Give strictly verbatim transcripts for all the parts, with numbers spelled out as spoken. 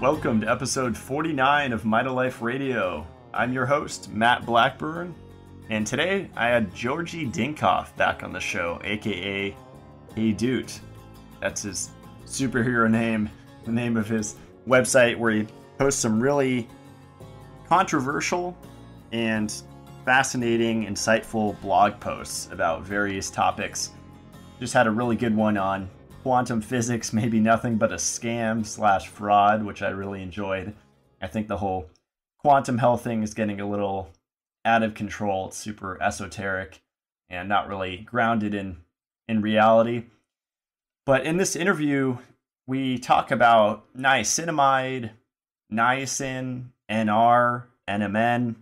Welcome to episode forty-nine of Mitolife Radio. I'm your host, Matt Blackburn, and today I had Georgi Dinkov back on the show, aka Haidut. That's his superhero name, the name of his website where he posts some really controversial and fascinating, insightful blog posts about various topics. Just had a really good one on quantum physics, maybe nothing but a scam slash fraud, which I really enjoyed. I think the whole quantum health thing is getting a little out of control. It's super esoteric and not really grounded in, in reality. But in this interview, we talk about niacinamide, niacin, N R, N M N,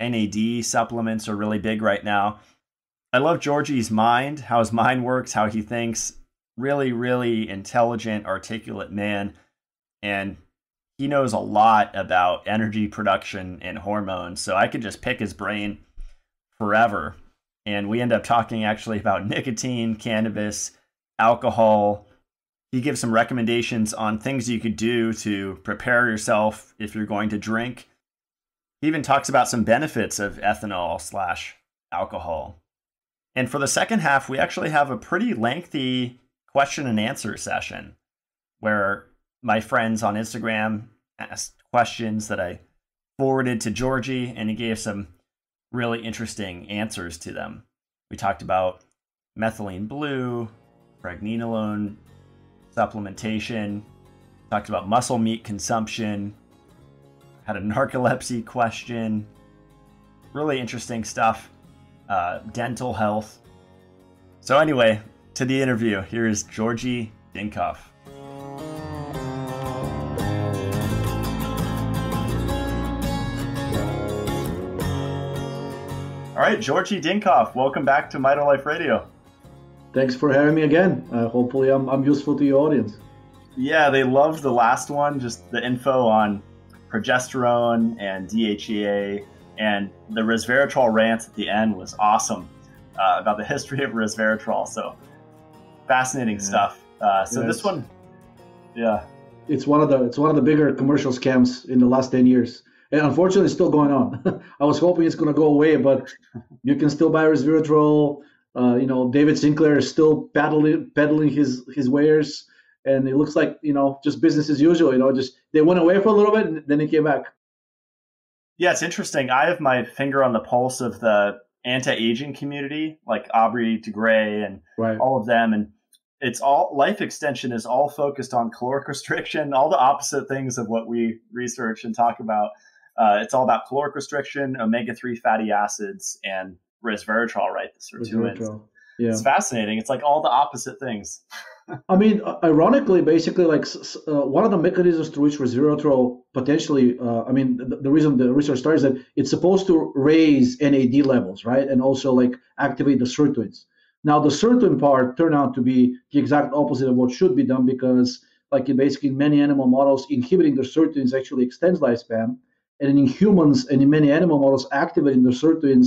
N A D supplements are really big right now. I love Georgi's mind, how his mind works, how he thinks. Really, really intelligent, articulate man, and he knows a lot about energy production and hormones, so I could just pick his brain forever. And we end up talking actually about nicotine, cannabis, alcohol. He gives some recommendations on things you could do to prepare yourself if you're going to drink. He even talks about some benefits of ethanol slash alcohol. And for the second half, we actually have a pretty lengthy question and answer session where my friends on Instagram asked questions that I forwarded to Georgi, and he gave some really interesting answers to them. We talked about methylene blue, pregnenolone supplementation, talked about muscle meat consumption, had a narcolepsy question, really interesting stuff, uh, dental health. So anyway, to the interview, here is Georgi Dinkov. All right, Georgi Dinkov, welcome back to Mitolife Radio. Thanks for having me again. Uh, hopefully I'm, I'm useful to your audience. Yeah, they loved the last one, just the info on progesterone and D H E A, and the resveratrol rant at the end was awesome, uh, about the history of resveratrol. So fascinating yeah. stuff. Uh, so yeah, this one, yeah, it's one of the it's one of the bigger commercial scams in the last ten years, and unfortunately, it's still going on. I was hoping it's going to go away, but you can still buy resveratrol. Uh, you know, David Sinclair is still peddling peddling his his wares, and it looks like, you know, just business as usual. You know, just they went away for a little bit, and then they came back. Yeah, it's interesting. I have my finger on the pulse of the anti-aging community, like Aubrey de Grey and right. all of them, and it's all life extension is all focused on caloric restriction, all the opposite things of what we research and talk about. Uh, it's all about caloric restriction, omega three fatty acids, and resveratrol, right? The sirtuins. Yeah. It's fascinating. It's like all the opposite things. I mean, ironically, basically, like uh, one of the mechanisms through which resveratrol potentially, uh, I mean, the, the reason the research starts is that it's supposed to raise N A D levels, right? And also like activate the sirtuins. Now, the sirtuin part turned out to be the exact opposite of what should be done because, like, in basically many animal models, inhibiting the sirtuins actually extends lifespan. And in humans and in many animal models, activating the sirtuins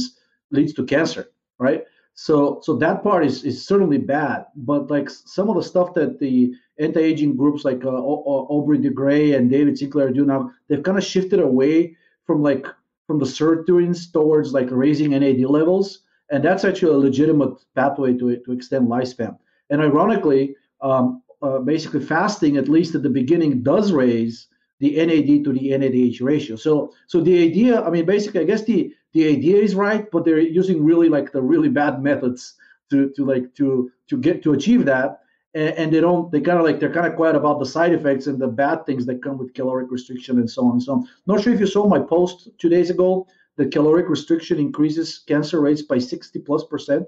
leads to cancer, right? So, so that part is, is certainly bad, but like some of the stuff that the anti-aging groups like uh, Aubrey de Grey and David Sinclair do now, they've kind of shifted away from like from the sirtuins towards like raising N A D levels, and that's actually a legitimate pathway to to extend lifespan. And ironically, um, uh, basically fasting, at least at the beginning, does raise the N A D to the N A D H ratio. So, so the idea, I mean, basically, I guess the the idea is right, but they're using really like the really bad methods to to like to to get to achieve that, and, and they don't they kind of like they're kind of quiet about the side effects and the bad things that come with caloric restriction and so on and so on. Not sure if you saw my post two days ago that caloric restriction increases cancer rates by sixty plus percent.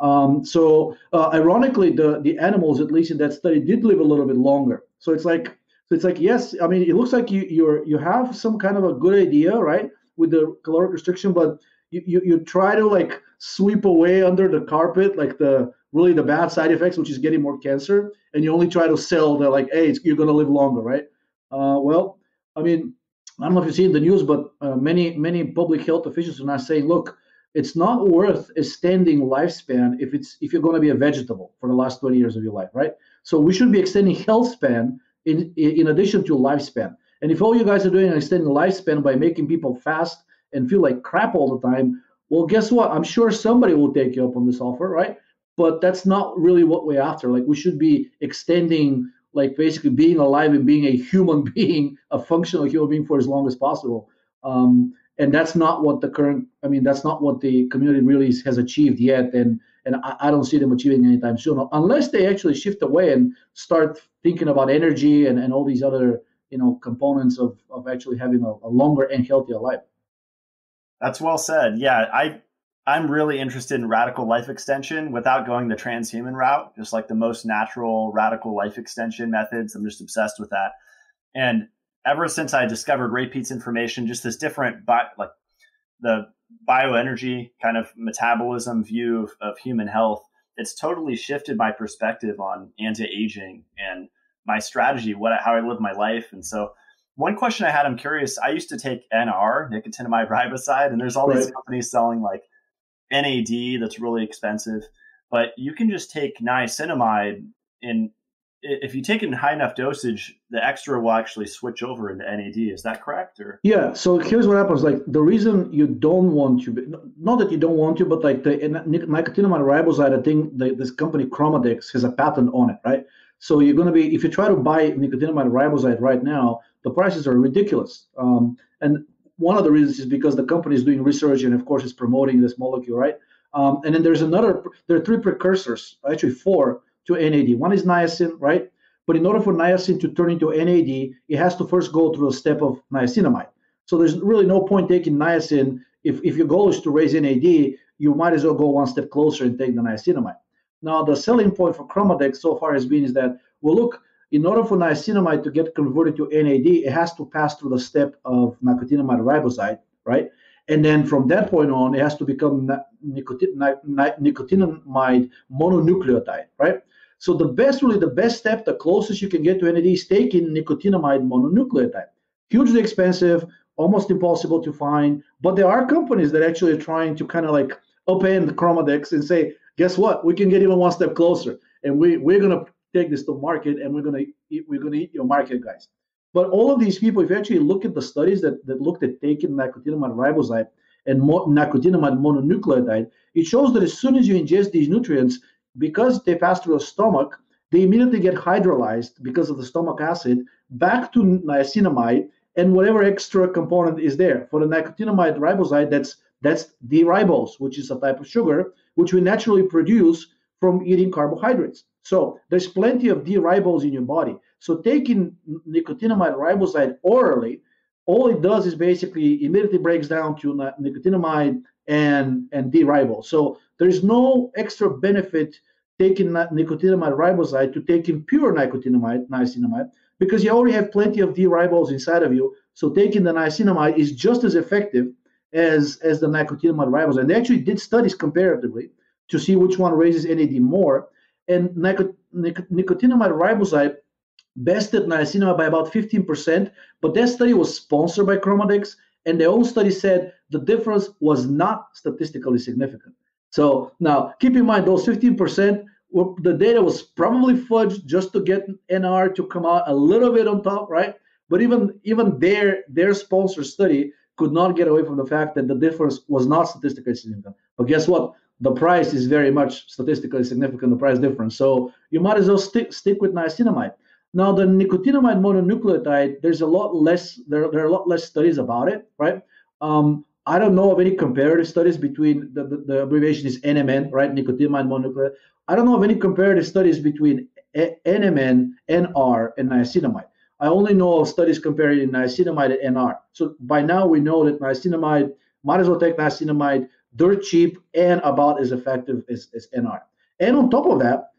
Um, so uh, ironically, the the animals, at least in that study, did live a little bit longer. So it's like so it's like yes, I mean, it looks like you you're you have some kind of a good idea, right? With the caloric restriction, but you, you, you try to like sweep away under the carpet like the really the bad side effects, which is getting more cancer, and you only try to sell the like, hey, it's, you're gonna live longer, right? Uh, well, I mean, I don't know if you see in the news, but uh, many many public health officials are now saying, look, it's not worth extending lifespan if it's if you're gonna be a vegetable for the last twenty years of your life, right? So we should be extending health span in in addition to lifespan. And if all you guys are doing is extending lifespan by making people fast and feel like crap all the time, well, guess what? I'm sure somebody will take you up on this offer, right? But that's not really what we're after. Like, we should be extending, like, basically being alive and being a human being, a functional human being, for as long as possible. Um, and that's not what the current, I mean, that's not what the community really has achieved yet. And and I, I don't see them achieving anytime soon, unless they actually shift away and start thinking about energy and, and all these other, you know, components of, of actually having a, a longer and healthier life. That's well said. Yeah, I, I'm really interested in radical life extension without going the transhuman route, just like the most natural radical life extension methods. I'm just obsessed with that. And ever since I discovered Ray Peat's information, just this different, bi like the bioenergy kind of metabolism view of, of human health, it's totally shifted my perspective on anti-aging and my strategy, what how I live my life. And so one question I had, I'm curious, I used to take N R, nicotinamide riboside, and there's all right. these companies selling like N A D that's really expensive, but you can just take niacinamide, and if you take it in high enough dosage, the extra will actually switch over into N A D. Is that correct? Or yeah. So here's what happens. Like, the reason you don't want to, not that you don't want to, but like the nicotinamide riboside, I think the, this company Chromadex has a patent on it, right? So you're going to be, if you try to buy nicotinamide riboside right now, the prices are ridiculous. Um, and one of the reasons is because the company is doing research and, of course, is promoting this molecule, right? Um, and then there's another, there are three precursors, actually four, to N A D. One is niacin, right? But in order for niacin to turn into N A D, it has to first go through a step of niacinamide. So there's really no point taking niacin. If, if your goal is to raise N A D, you might as well go one step closer and take the niacinamide. Now, the selling point for Chromadex so far has been is that, well, look, in order for niacinamide to get converted to N A D, it has to pass through the step of nicotinamide riboside, right? And then from that point on, it has to become nicotin nicotinamide mononucleotide, right? So the best, really the best step, the closest you can get to N A D is taking nicotinamide mononucleotide. Hugely expensive, almost impossible to find, but there are companies that actually are trying to kind of like upend Chromadex and say, guess what? We can get even one step closer, and we we're gonna take this to market, and we're gonna eat, we're gonna eat your market, guys. But all of these people, if you actually look at the studies that, that looked at taking nicotinamide riboside and mo nicotinamide mononucleotide, it shows that as soon as you ingest these nutrients, because they pass through the stomach, they immediately get hydrolyzed because of the stomach acid back to niacinamide and whatever extra component is there. For the nicotinamide riboside, that's that's the ribose, which is a type of sugar, which we naturally produce from eating carbohydrates. So there's plenty of D-ribose in your body. So taking nicotinamide riboside orally, all it does is basically immediately breaks down to nicotinamide and, and D-ribose. So there's no extra benefit taking nicotinamide riboside to taking pure nicotinamide, niacinamide, because you already have plenty of D-ribose inside of you. So taking the niacinamide is just as effective as, as the nicotinamide riboside. And they actually did studies comparatively to see which one raises N A D more. And nicot nicot nicotinamide riboside bested niacinamide by about fifteen percent, but that study was sponsored by Chromadex, and their own study said the difference was not statistically significant. So now, keep in mind, those fifteen percent, the data was probably fudged just to get N R to come out a little bit on top, right? But even, even their, their sponsor study could not get away from the fact that the difference was not statistically significant. But guess what? The price is very much statistically significant, the price difference. So you might as well stick stick with niacinamide. Now, the nicotinamide mononucleotide, there's a lot less, there, there are a lot less studies about it, right? Um, I don't know of any comparative studies between, the, the, the abbreviation is N M N, right? Nicotinamide mononucleotide. I don't know of any comparative studies between N M N, N R, and niacinamide. I only know of studies comparing niacinamide and N R. So by now we know that niacinamide, might as well take niacinamide, dirt cheap and about as effective as, as N R. And on top of that,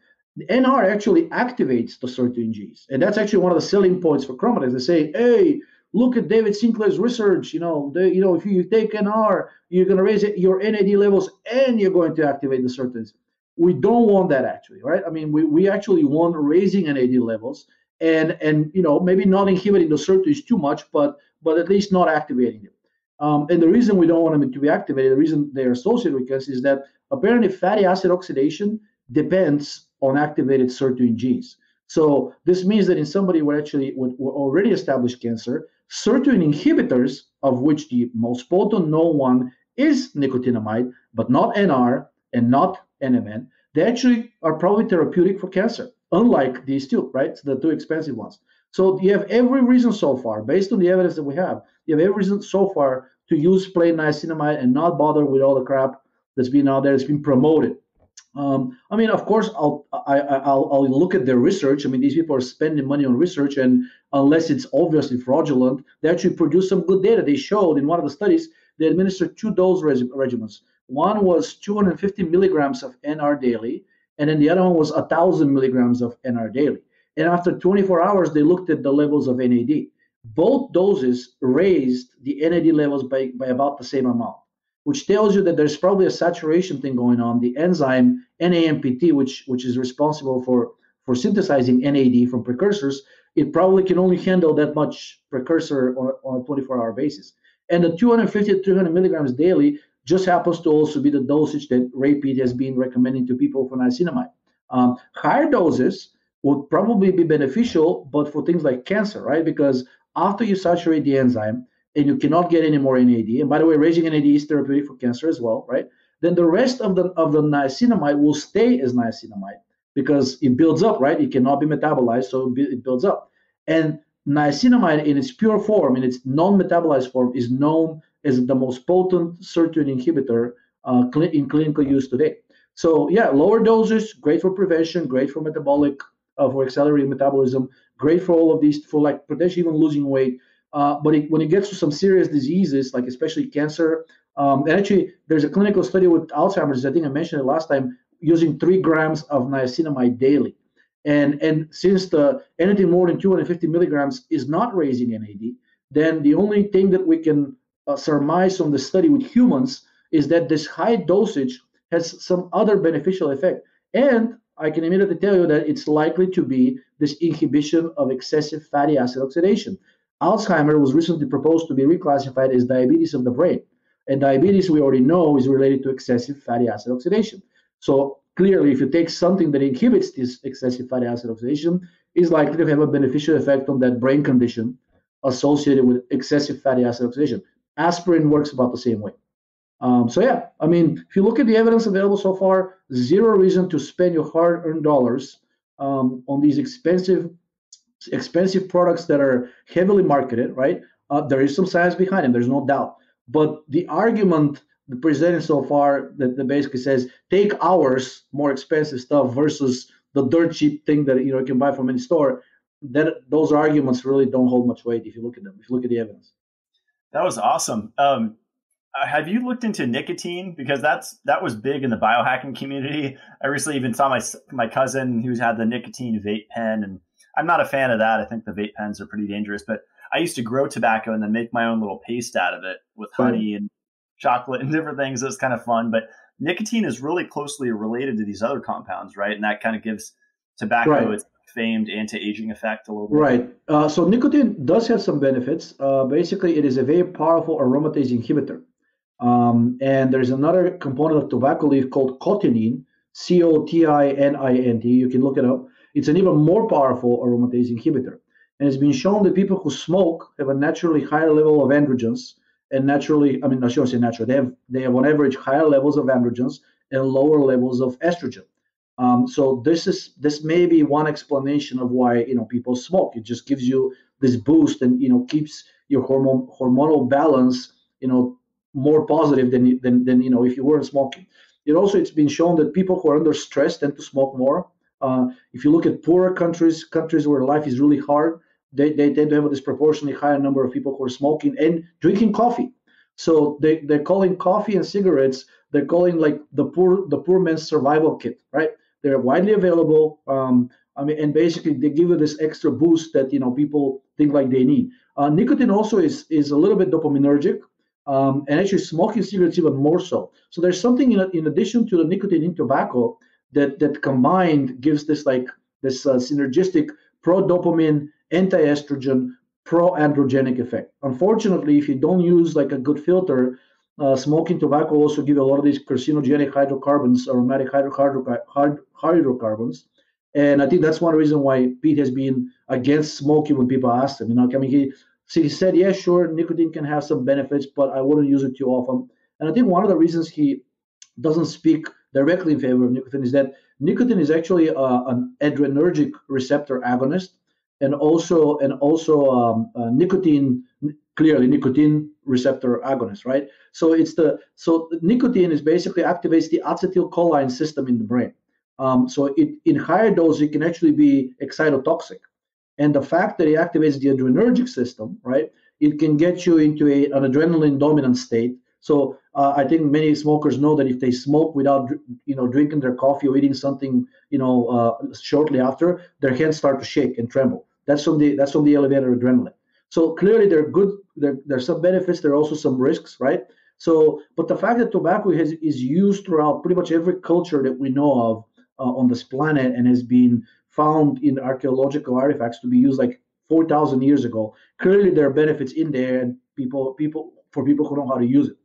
N R actually activates the SIRTUIN genes. And that's actually one of the selling points for Chromadex. They say, hey, look at David Sinclair's research. You know, they, you know, if you take N R, you're going to raise it, your N A D levels, and you're going to activate the SIRTUINs. We don't want that, actually, right? I mean, we, we actually want raising N A D levels and, and you know, maybe not inhibiting the SIRTUINs too much, but, but at least not activating them. Um, and the reason we don't want them to be activated, the reason they're associated with cancer, is that apparently fatty acid oxidation depends on activated SIRTUIN genes. So this means that in somebody who actually with, with already established cancer, sirtuin inhibitors, of which the most potent known one is nicotinamide, but not N R and not N M N, they actually are probably therapeutic for cancer, unlike these two, right? So the two expensive ones. So you have every reason so far, based on the evidence that we have, you have every reason so far to use plain niacinamide and not bother with all the crap that's been out there, that's been promoted. Um, I mean, of course, I'll, I, I'll, I'll look at their research. I mean, these people are spending money on research, and unless it's obviously fraudulent, they actually produce some good data. They showed in one of the studies, they administered two dose regimens. One was two hundred fifty milligrams of N R daily, and then the other one was one thousand milligrams of N R daily. And after twenty-four hours, they looked at the levels of N A D. Both doses raised the N A D levels by, by about the same amount, which tells you that there's probably a saturation thing going on. The enzyme N A M P T, which, which is responsible for, for synthesizing N A D from precursors, it probably can only handle that much precursor on, on a twenty-four hour basis. And the two hundred fifty to three hundred milligrams daily just happens to also be the dosage that Ray Peat has been recommending to people for niacinamide. Um, higher doses would probably be beneficial, but for things like cancer, right? Because after you saturate the enzyme and you cannot get any more N A D, and by the way, raising N A D is therapeutic for cancer as well, right? Then the rest of the of the niacinamide will stay as niacinamide because it builds up, right? It cannot be metabolized, so it builds up. And niacinamide in its pure form, in its non-metabolized form, is known as the most potent sirtuin inhibitor uh, in clinical use today. So yeah, lower doses, great for prevention, great for metabolic, uh, for accelerating metabolism, great for all of these, for like potentially even losing weight. Uh, but it, when it gets to some serious diseases, like especially cancer, um, and actually there's a clinical study with Alzheimer's, I think I mentioned it last time, using three grams of niacinamide daily. And and since the anything more than two hundred fifty milligrams is not raising N A D, then the only thing that we can uh, surmise from the study with humans is that this high dosage has some other beneficial effect. And I can immediately tell you that it's likely to be this inhibition of excessive fatty acid oxidation. Alzheimer was recently proposed to be reclassified as diabetes of the brain. And diabetes, we already know, is related to excessive fatty acid oxidation. So clearly, if you take something that inhibits this excessive fatty acid oxidation, it's likely to have a beneficial effect on that brain condition associated with excessive fatty acid oxidation. Aspirin works about the same way. Um, so yeah, I mean, if you look at the evidence available so far, zero reason to spend your hard-earned dollars um, on these expensive expensive products that are heavily marketed, right? Uh, there is some science behind them, there's no doubt. But the argument presented so far that, that basically says, take ours, more expensive stuff versus the dirt cheap thing that you know you can buy from any store, that those arguments really don't hold much weight if you look at them, if you look at the evidence. That was awesome. Um, have you looked into nicotine? Because that's that was big in the biohacking community. I recently even saw my, my cousin who's had the nicotine vape pen, and I'm not a fan of that. I think the vape pens are pretty dangerous, but I used to grow tobacco and then make my own little paste out of it with honey and chocolate and different things. It was kind of fun, but nicotine is really closely related to these other compounds, right? And that kind of gives tobacco right. its famed anti-aging effect a little bit. Right. Uh, so nicotine does have some benefits. Uh, basically, it is a very powerful aromatase inhibitor. Um, and there's another component of tobacco leaf called cotinine, C O T I N I N T. You can look it up. It's an even more powerful aromatase inhibitor. And it's been shown that people who smoke have a naturally higher level of androgens and naturally, I mean, I shouldn't say natural, they have, they have on average higher levels of androgens and lower levels of estrogen. Um, so this is this may be one explanation of why, you know, people smoke. It just gives you this boost and, you know, keeps your hormone hormonal balance, you know, more positive than, than, than you know, if you weren't smoking. It also, it's been shown that people who are under stress tend to smoke more. Uh, if you look at poorer countries, countries where life is really hard, they, they tend to have a disproportionately higher number of people who are smoking and drinking coffee. So they, they're calling coffee and cigarettes, they're calling like the poor the poor man's survival kit, right? They're widely available. Um, I mean, and basically they give you this extra boost that, you know, people think like they need. Uh, nicotine also is, is a little bit dopaminergic, um, and actually smoking cigarettes even more so. So there's something in, in addition to the nicotine in tobacco that that combined gives this like this uh, synergistic pro-dopamine, anti-estrogen, pro-androgenic effect. Unfortunately, if you don't use like a good filter, uh, smoking tobacco also gives a lot of these carcinogenic hydrocarbons, aromatic hydro hydro hydro hydrocarbons, And I think that's one reason why Pete has been against smoking when people ask him. You know, I mean, he, so he said, yeah, sure, nicotine can have some benefits, but I wouldn't use it too often. And I think one of the reasons he doesn't speak directly in favor of nicotine is that nicotine is actually uh, an adrenergic receptor agonist, and also and also um, uh, nicotine, clearly nicotine receptor agonist, right? So it's the so nicotine is basically activates the acetylcholine system in the brain. Um, so it, in higher dose, it can actually be excitotoxic, and the fact that it activates the adrenergic system, right? It can get you into a, an adrenaline dominant state. So uh, I think many smokers know that if they smoke without, you know, drinking their coffee or eating something, you know, uh, shortly after, their hands start to shake and tremble. That's from the that's from the elevated adrenaline. So clearly there are good there there's some benefits. There are also some risks, right? So, but the fact that tobacco has, is used throughout pretty much every culture that we know of uh, on this planet, and has been found in archaeological artifacts to be used like four thousand years ago. Clearly there are benefits in there, and people people for people who know how to use it.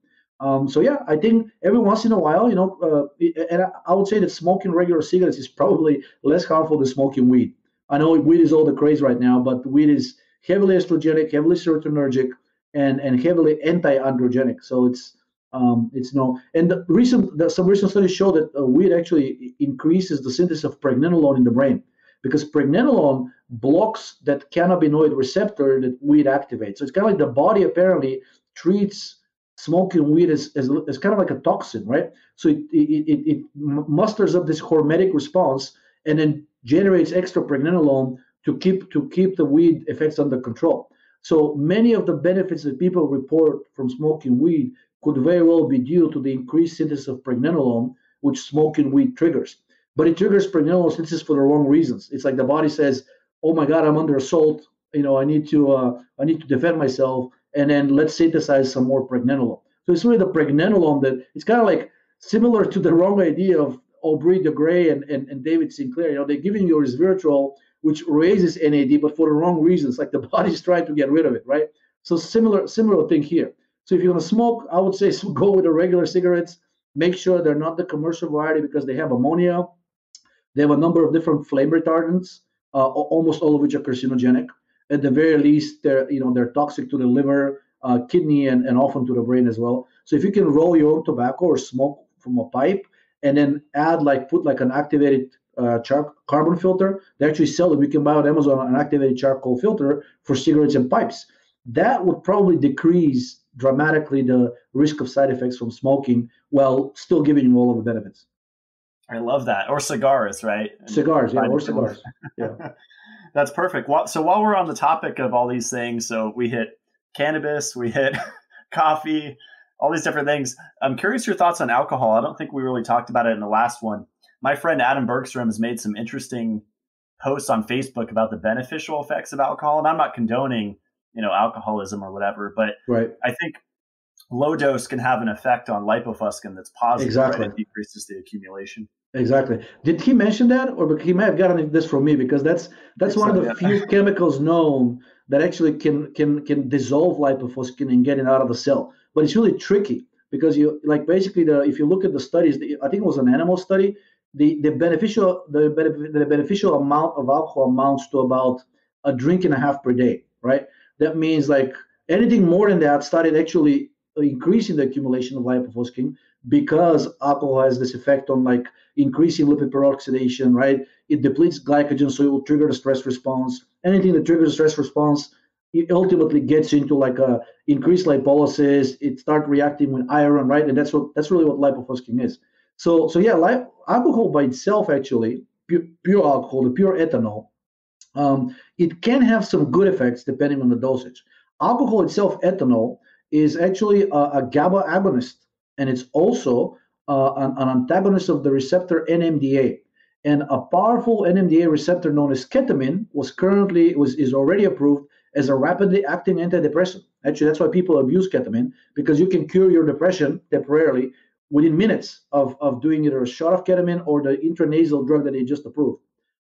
Um, so yeah, I think every once in a while, you know, uh, and I would say that smoking regular cigarettes is probably less harmful than smoking weed. I know weed is all the craze right now, but weed is heavily estrogenic, heavily serotonergic, and and heavily anti-androgenic. So it's um, it's no. And the recent the, some recent studies show that uh, weed actually increases the synthesis of pregnenolone in the brain, because pregnenolone blocks that cannabinoid receptor that weed activates. So it's kind of like the body apparently treats smoking weed is, is, is kind of like a toxin, right? So it, it, it, it musters up this hormetic response and then generates extra pregnenolone to keep to keep the weed effects under control. So many of the benefits that people report from smoking weed could very well be due to the increased synthesis of pregnenolone, which smoking weed triggers. But it triggers pregnenolone synthesis for the wrong reasons. It's like the body says, oh my God, I'm under assault. You know, I need to uh, I need to defend myself. And then let's synthesize some more pregnenolone. So it's really the pregnenolone that it's kind of like similar to the wrong idea of Aubrey de Grey and, and, and David Sinclair. You know, they're giving you resveratrol, which raises N A D, but for the wrong reasons. Like the body's trying to get rid of it, right? So similar similar thing here. So if you're gonna smoke, I would say so go with the regular cigarettes. Make sure they're not the commercial variety, because they have ammonia. They have a number of different flame retardants, uh, almost all of which are carcinogenic. At the very least, they're you know they're toxic to the liver, uh, kidney, and, and often to the brain as well. So if you can roll your own tobacco or smoke from a pipe, and then add like put like an activated uh, char carbon filter, they actually sell them. You can buy on Amazon an activated charcoal filter for cigarettes and pipes. That would probably decrease dramatically the risk of side effects from smoking, while still giving you all of the benefits. I love that. Or cigars, right? Cigars, yeah, or cigars, yeah. That's perfect. So while we're on the topic of all these things, so we hit cannabis, we hit coffee, all these different things. I'm curious your thoughts on alcohol. I don't think we really talked about it in the last one. My friend Adam Bergstrom has made some interesting posts on Facebook about the beneficial effects of alcohol. And I'm not condoning, you know, alcoholism or whatever, but right. I think low dose can have an effect on lipofuscin that's positive. Exactly. Right? It decreases the accumulation. Exactly. Did he mention that, or he may have gotten this from me, because that's that's one so, of the yeah. few chemicals known that actually can can can dissolve lipofuscin and get it out of the cell. But it's really tricky, because you like basically the if you look at the studies, the, I think it was an animal study, the the beneficial the, the beneficial amount of alcohol amounts to about a drink and a half per day, right? That means like anything more than that started actually increasing the accumulation of lipofuscin, because alcohol has this effect on like increasing lipid peroxidation, right? It depletes glycogen, so it will trigger the stress response. Anything that triggers stress response, it ultimately gets into like a increased lipolysis. It starts reacting with iron, right? And that's what that's really what lipofuscin is. So so yeah, lip, alcohol by itself actually, pure, pure alcohol, the pure ethanol, um, it can have some good effects depending on the dosage. Alcohol itself, ethanol, is actually a, a GABA agonist, and it's also uh, an, an antagonist of the receptor N M D A. And a powerful N M D A receptor known as ketamine was currently was is already approved as a rapidly acting antidepressant. Actually, that's why people abuse ketamine, because you can cure your depression temporarily within minutes of, of doing either a shot of ketamine or the intranasal drug that they just approved.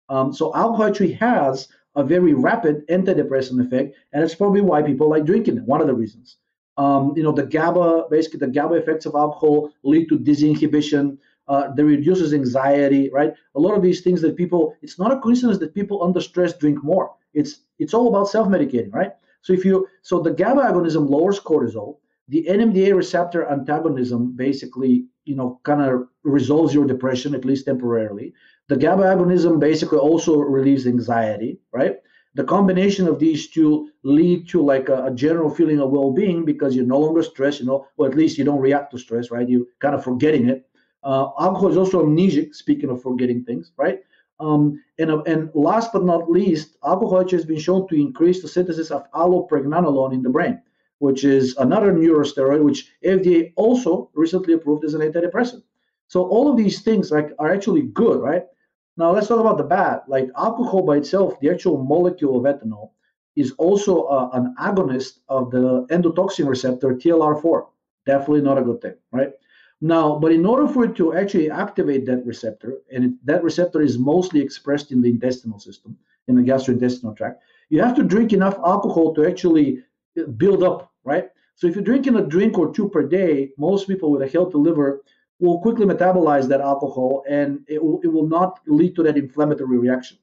Um, so alcohol actually has a very rapid antidepressant effect, and it's probably why people like drinking it, one of the reasons. Um, you know, the GABA, basically the GABA effects of alcohol lead to disinhibition. Uh, that reduces anxiety, right? A lot of these things that people, it's not a coincidence that people under stress drink more. It's it's all about self-medicating, right? So if you, so the GABA agonism lowers cortisol, the N M D A receptor antagonism basically, you know, kind of resolves your depression, at least temporarily. The GABA agonism basically also relieves anxiety, right? The combination of these two lead to like a, a general feeling of well-being because you're no longer stressed, you know, or at least you don't react to stress, right? You're kind of forgetting it. Uh, alcohol is also amnesic, speaking of forgetting things, right? Um, and, and last but not least, alcohol has been shown to increase the synthesis of allopregnanolone in the brain, which is another neurosteroid, which F D A also recently approved as an antidepressant. So all of these things like are actually good, right? Now let's talk about the bad. Like alcohol by itself, the actual molecule of ethanol, is also uh, an agonist of the endotoxin receptor, T L R four. Definitely not a good thing, right? Now, but in order for it to actually activate that receptor, and it, that receptor is mostly expressed in the intestinal system, in the gastrointestinal tract, you have to drink enough alcohol to actually build up, right? So if you're drinking a drink or two per day, most people with a healthy liver will quickly metabolize that alcohol, and it will, it will not lead to that inflammatory reaction.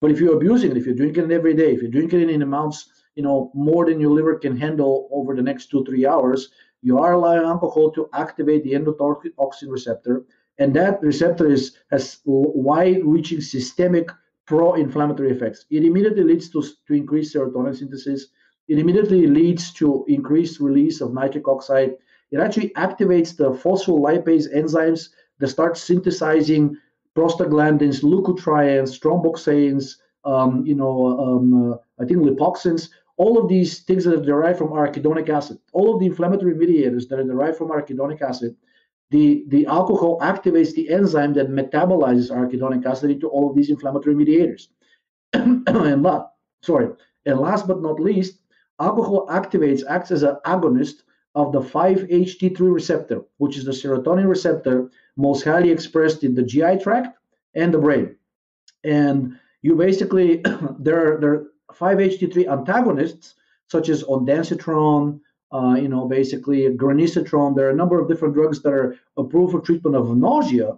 But if you're abusing it, if you're drinking it every day, if you're drinking it in amounts, you know, more than your liver can handle over the next two, three hours, you are allowing alcohol to activate the endotoxin receptor, and that receptor is, has wide-reaching systemic pro-inflammatory effects. It immediately leads to, to increased serotonin synthesis. It immediately leads to increased release of nitric oxide. It actually activates the phospholipase enzymes that start synthesizing prostaglandins, leukotrienes, thromboxanes, um, you know, um, uh, I think lipoxins. All of these things that are derived from arachidonic acid, all of the inflammatory mediators that are derived from arachidonic acid, the, the alcohol activates the enzyme that metabolizes arachidonic acid into all of these inflammatory mediators. and, la sorry. and last but not least, alcohol activates, acts as an agonist of the five H T three receptor, which is the serotonin receptor most highly expressed in the G I tract and the brain. And you basically, there are, there are five H T three antagonists, such as ondansetron, uh, you know, basically granisetron. There are a number of different drugs that are approved for treatment of nausea,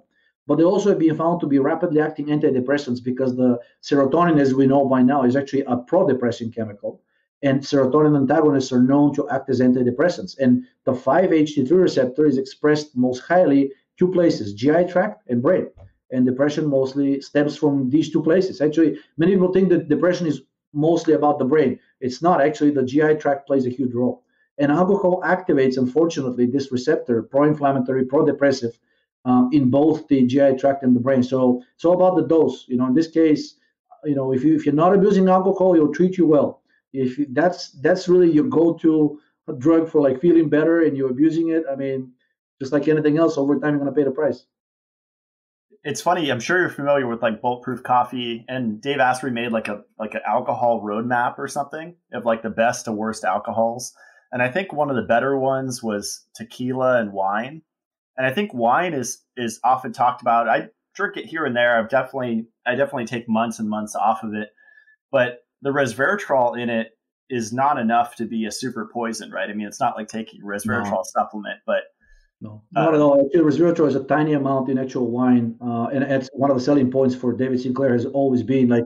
but they also have been found to be rapidly acting antidepressants because the serotonin, as we know by now, is actually a pro-depressing chemical, and serotonin antagonists are known to act as antidepressants. And the five H T three receptor is expressed most highly two places, G I tract and brain. And depression mostly stems from these two places. Actually, many people think that depression is mostly about the brain. It's not. Actually, the G I tract plays a huge role. And alcohol activates, unfortunately, this receptor, pro-inflammatory, pro-depressive, um, in both the G I tract and the brain. So it's all about the dose. You know, in this case, you know, if, you, if you're not abusing alcohol, it'll treat you well. If you, that's that's really your go-to drug for like feeling better and you're abusing it, I mean, just like anything else, over time you're going to pay the price. It's funny. I'm sure you're familiar with like bulletproof coffee, and Dave Asprey made like a like an alcohol roadmap or something of like the best to worst alcohols. And I think one of the better ones was tequila and wine. And I think wine is is often talked about. I drink it here and there. I've definitely I definitely take months and months off of it, but the resveratrol in it is not enough to be a super poison, right? I mean, it's not like taking resveratrol no. supplement, but no, not uh, at all. Resveratrol is a tiny amount in actual wine, uh, and it's one of the selling points for David Sinclair has always been like,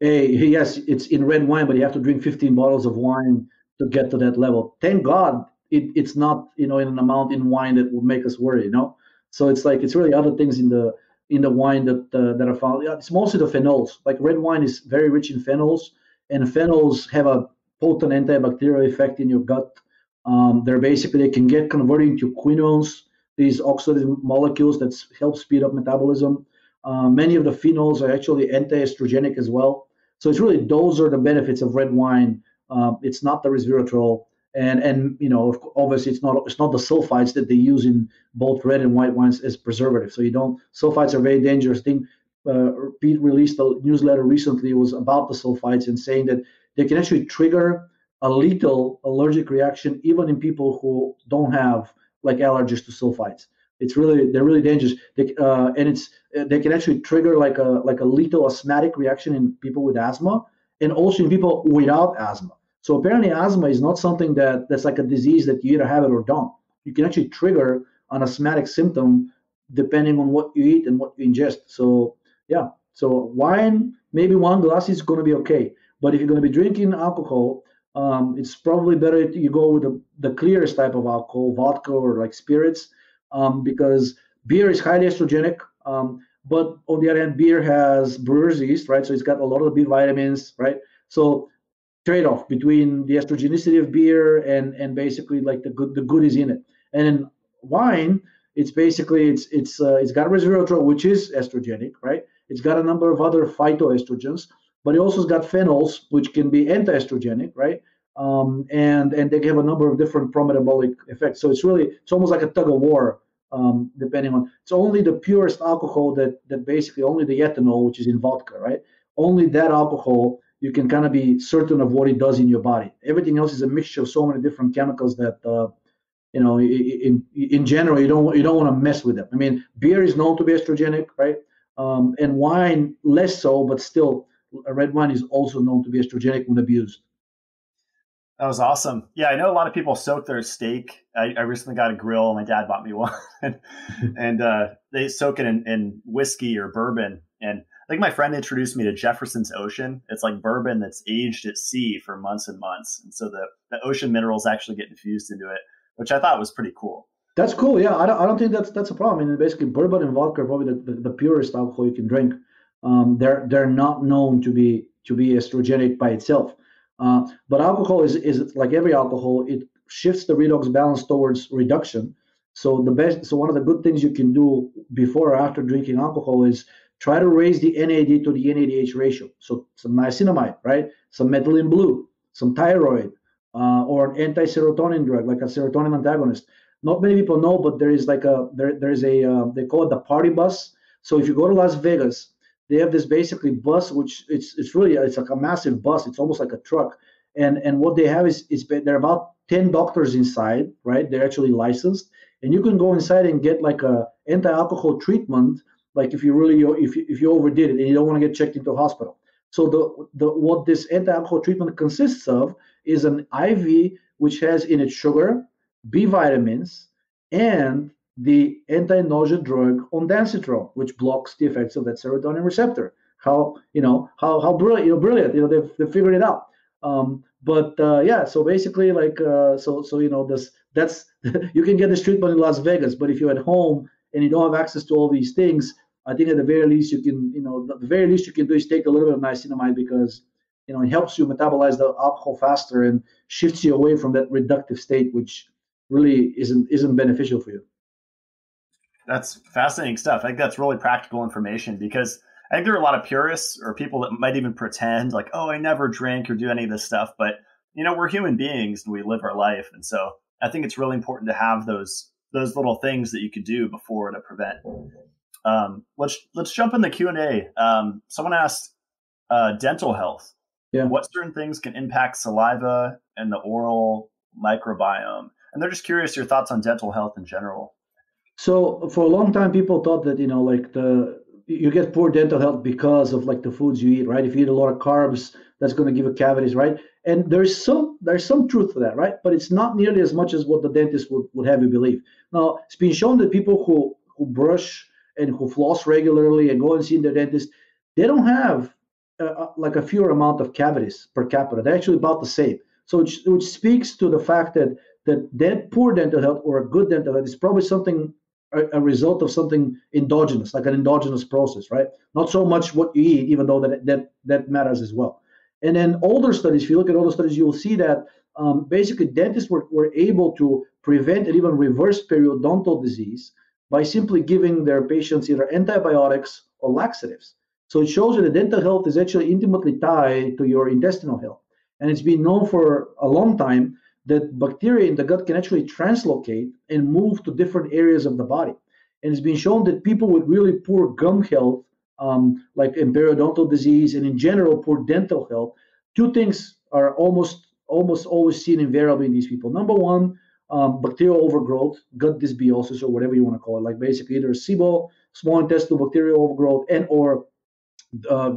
hey, yes, it's in red wine, but you have to drink fifteen bottles of wine to get to that level. Thank God it, it's not, you know, in an amount in wine that would make us worry, you know. So it's like it's really other things in the in the wine that uh, that are found. It's mostly the phenols. Like red wine is very rich in phenols. And phenols have a potent antibacterial effect in your gut. Um, they're basically, they can get converted into quinones, these oxidative molecules that help speed up metabolism. Uh, many of the phenols are actually anti-estrogenic as well. So it's really, those are the benefits of red wine. Uh, it's not the resveratrol. And, and you know, obviously it's not, it's not the sulfites that they use in both red and white wines as preservative. So you don't, sulfites are a very dangerous thing. Uh, Pete released a newsletter recently. It was about the sulfites and saying that they can actually trigger a lethal allergic reaction even in people who don't have like allergies to sulfites. It's really they're really dangerous. They, uh, and it's they can actually trigger like a like a lethal asthmatic reaction in people with asthma and also in people without asthma. So apparently asthma is not something that that's like a disease that you either have it or don't. You can actually trigger an asthmatic symptom depending on what you eat and what you ingest. So yeah, so wine, maybe one glass is going to be okay. But if you're going to be drinking alcohol, um, it's probably better if you go with the, the clearest type of alcohol, vodka or like spirits, um, because beer is highly estrogenic. Um, but on the other hand, beer has brewer's yeast, right? So it's got a lot of B vitamins, right? So trade-off between the estrogenicity of beer and and basically like the good the goodies in it. And in wine, it's basically it's it's uh, it's got resveratrol, which is estrogenic, right? It's got a number of other phytoestrogens, but it also has got phenols, which can be anti-estrogenic, right? Um, and and they have a number of different pro-metabolic effects. So it's really it's almost like a tug of war, um, depending on. It's only the purest alcohol that that basically only the ethanol, which is in vodka, right? Only that alcohol. You can kind of be certain of what it does in your body. Everything else is a mixture of so many different chemicals that, uh, you know, in in general, you don't you don't want to mess with them. I mean, beer is known to be estrogenic, right? Um, and wine less so, but still, a red wine is also known to be estrogenic when abused. That was awesome. Yeah, I know a lot of people soak their steak. I, I recently got a grill. My dad bought me one, and uh, they soak it in, in whiskey or bourbon. And I think my friend introduced me to Jefferson's Ocean. It's like bourbon that's aged at sea for months and months. And so the, the ocean minerals actually get infused into it, which I thought was pretty cool. That's cool. Yeah, I don't, I don't think that's that's a problem. I mean, basically, bourbon and vodka are probably the, the, the purest alcohol you can drink. Um, they're they're not known to be to be estrogenic by itself. Uh, but alcohol is, is like every alcohol, it shifts the redox balance towards reduction. So the best, so one of the good things you can do before or after drinking alcohol is try to raise the N A D to the N A D H ratio. So some niacinamide, right? Some methylene blue, some thyroid, uh, or an anti-serotonin drug, like a serotonin antagonist. Not many people know, but there is like a, there, there is a, uh, they call it the party bus. So if you go to Las Vegas, they have this basically bus, which it's it's really, it's like a massive bus. It's almost like a truck. And and what they have is, is there are about ten doctors inside, right? They're actually licensed. And you can go inside and get like a anti-alcohol treatment, like if you really, if you, if you overdid it and you don't want to get checked into a hospital. So the, the what this anti-alcohol treatment consists of is an I V which has in it sugar, B vitamins, and the anti-nausea drug ondansetron, which blocks the effects of that serotonin receptor. How, you know, how how brilliant, you know, brilliant, you know, they've, they've figured it out. Um, but uh, yeah, so basically like, uh, so, so, you know, this that's, you can get this treatment in Las Vegas, but if you're at home and you don't have access to all these things, I think at the very least you can, you know, the very least you can do is take a little bit of niacinamide because, you know, it helps you metabolize the alcohol faster and shifts you away from that reductive state, which really isn't isn't beneficial for you. That's fascinating stuff. I think that's really practical information because I think there are a lot of purists or people that might even pretend like, oh, I never drink or do any of this stuff. But, you know, we're human beings and we live our life. And so I think it's really important to have those those little things that you could do before to prevent. Um, let's let's jump in the Q and A. Um, someone asked uh, dental health. Yeah. What certain things can impact saliva and the oral microbiome? And they're just curious your thoughts on dental health in general. So for a long time, people thought that, you know, like the you get poor dental health because of like the foods you eat, right? If you eat a lot of carbs, that's going to give you cavities, right? And there's some there's some truth to that, right? But it's not nearly as much as what the dentist would, would have you believe. Now, it's been shown that people who, who brush and who floss regularly and go and see their dentist, they don't have uh, like a fewer amount of cavities per capita. They're actually about the same. So which, which speaks to the fact that, that that poor dental health or a good dental health is probably something, a, a result of something endogenous, like an endogenous process, right? Not so much what you eat, even though that, that, that matters as well. And then older studies, if you look at older studies, you'll see that um, basically dentists were, were able to prevent and even reverse periodontal disease by simply giving their patients either antibiotics or laxatives. So it shows you that dental health is actually intimately tied to your intestinal health. And it's been known for a long time that bacteria in the gut can actually translocate and move to different areas of the body. And it's been shown that people with really poor gum health, um, like in periodontal disease and in general poor dental health, two things are almost, almost always seen invariably in these people. Number one, Um, bacterial overgrowth, gut dysbiosis, or whatever you want to call it, like basically either SIBO, small intestinal bacterial overgrowth, and or uh,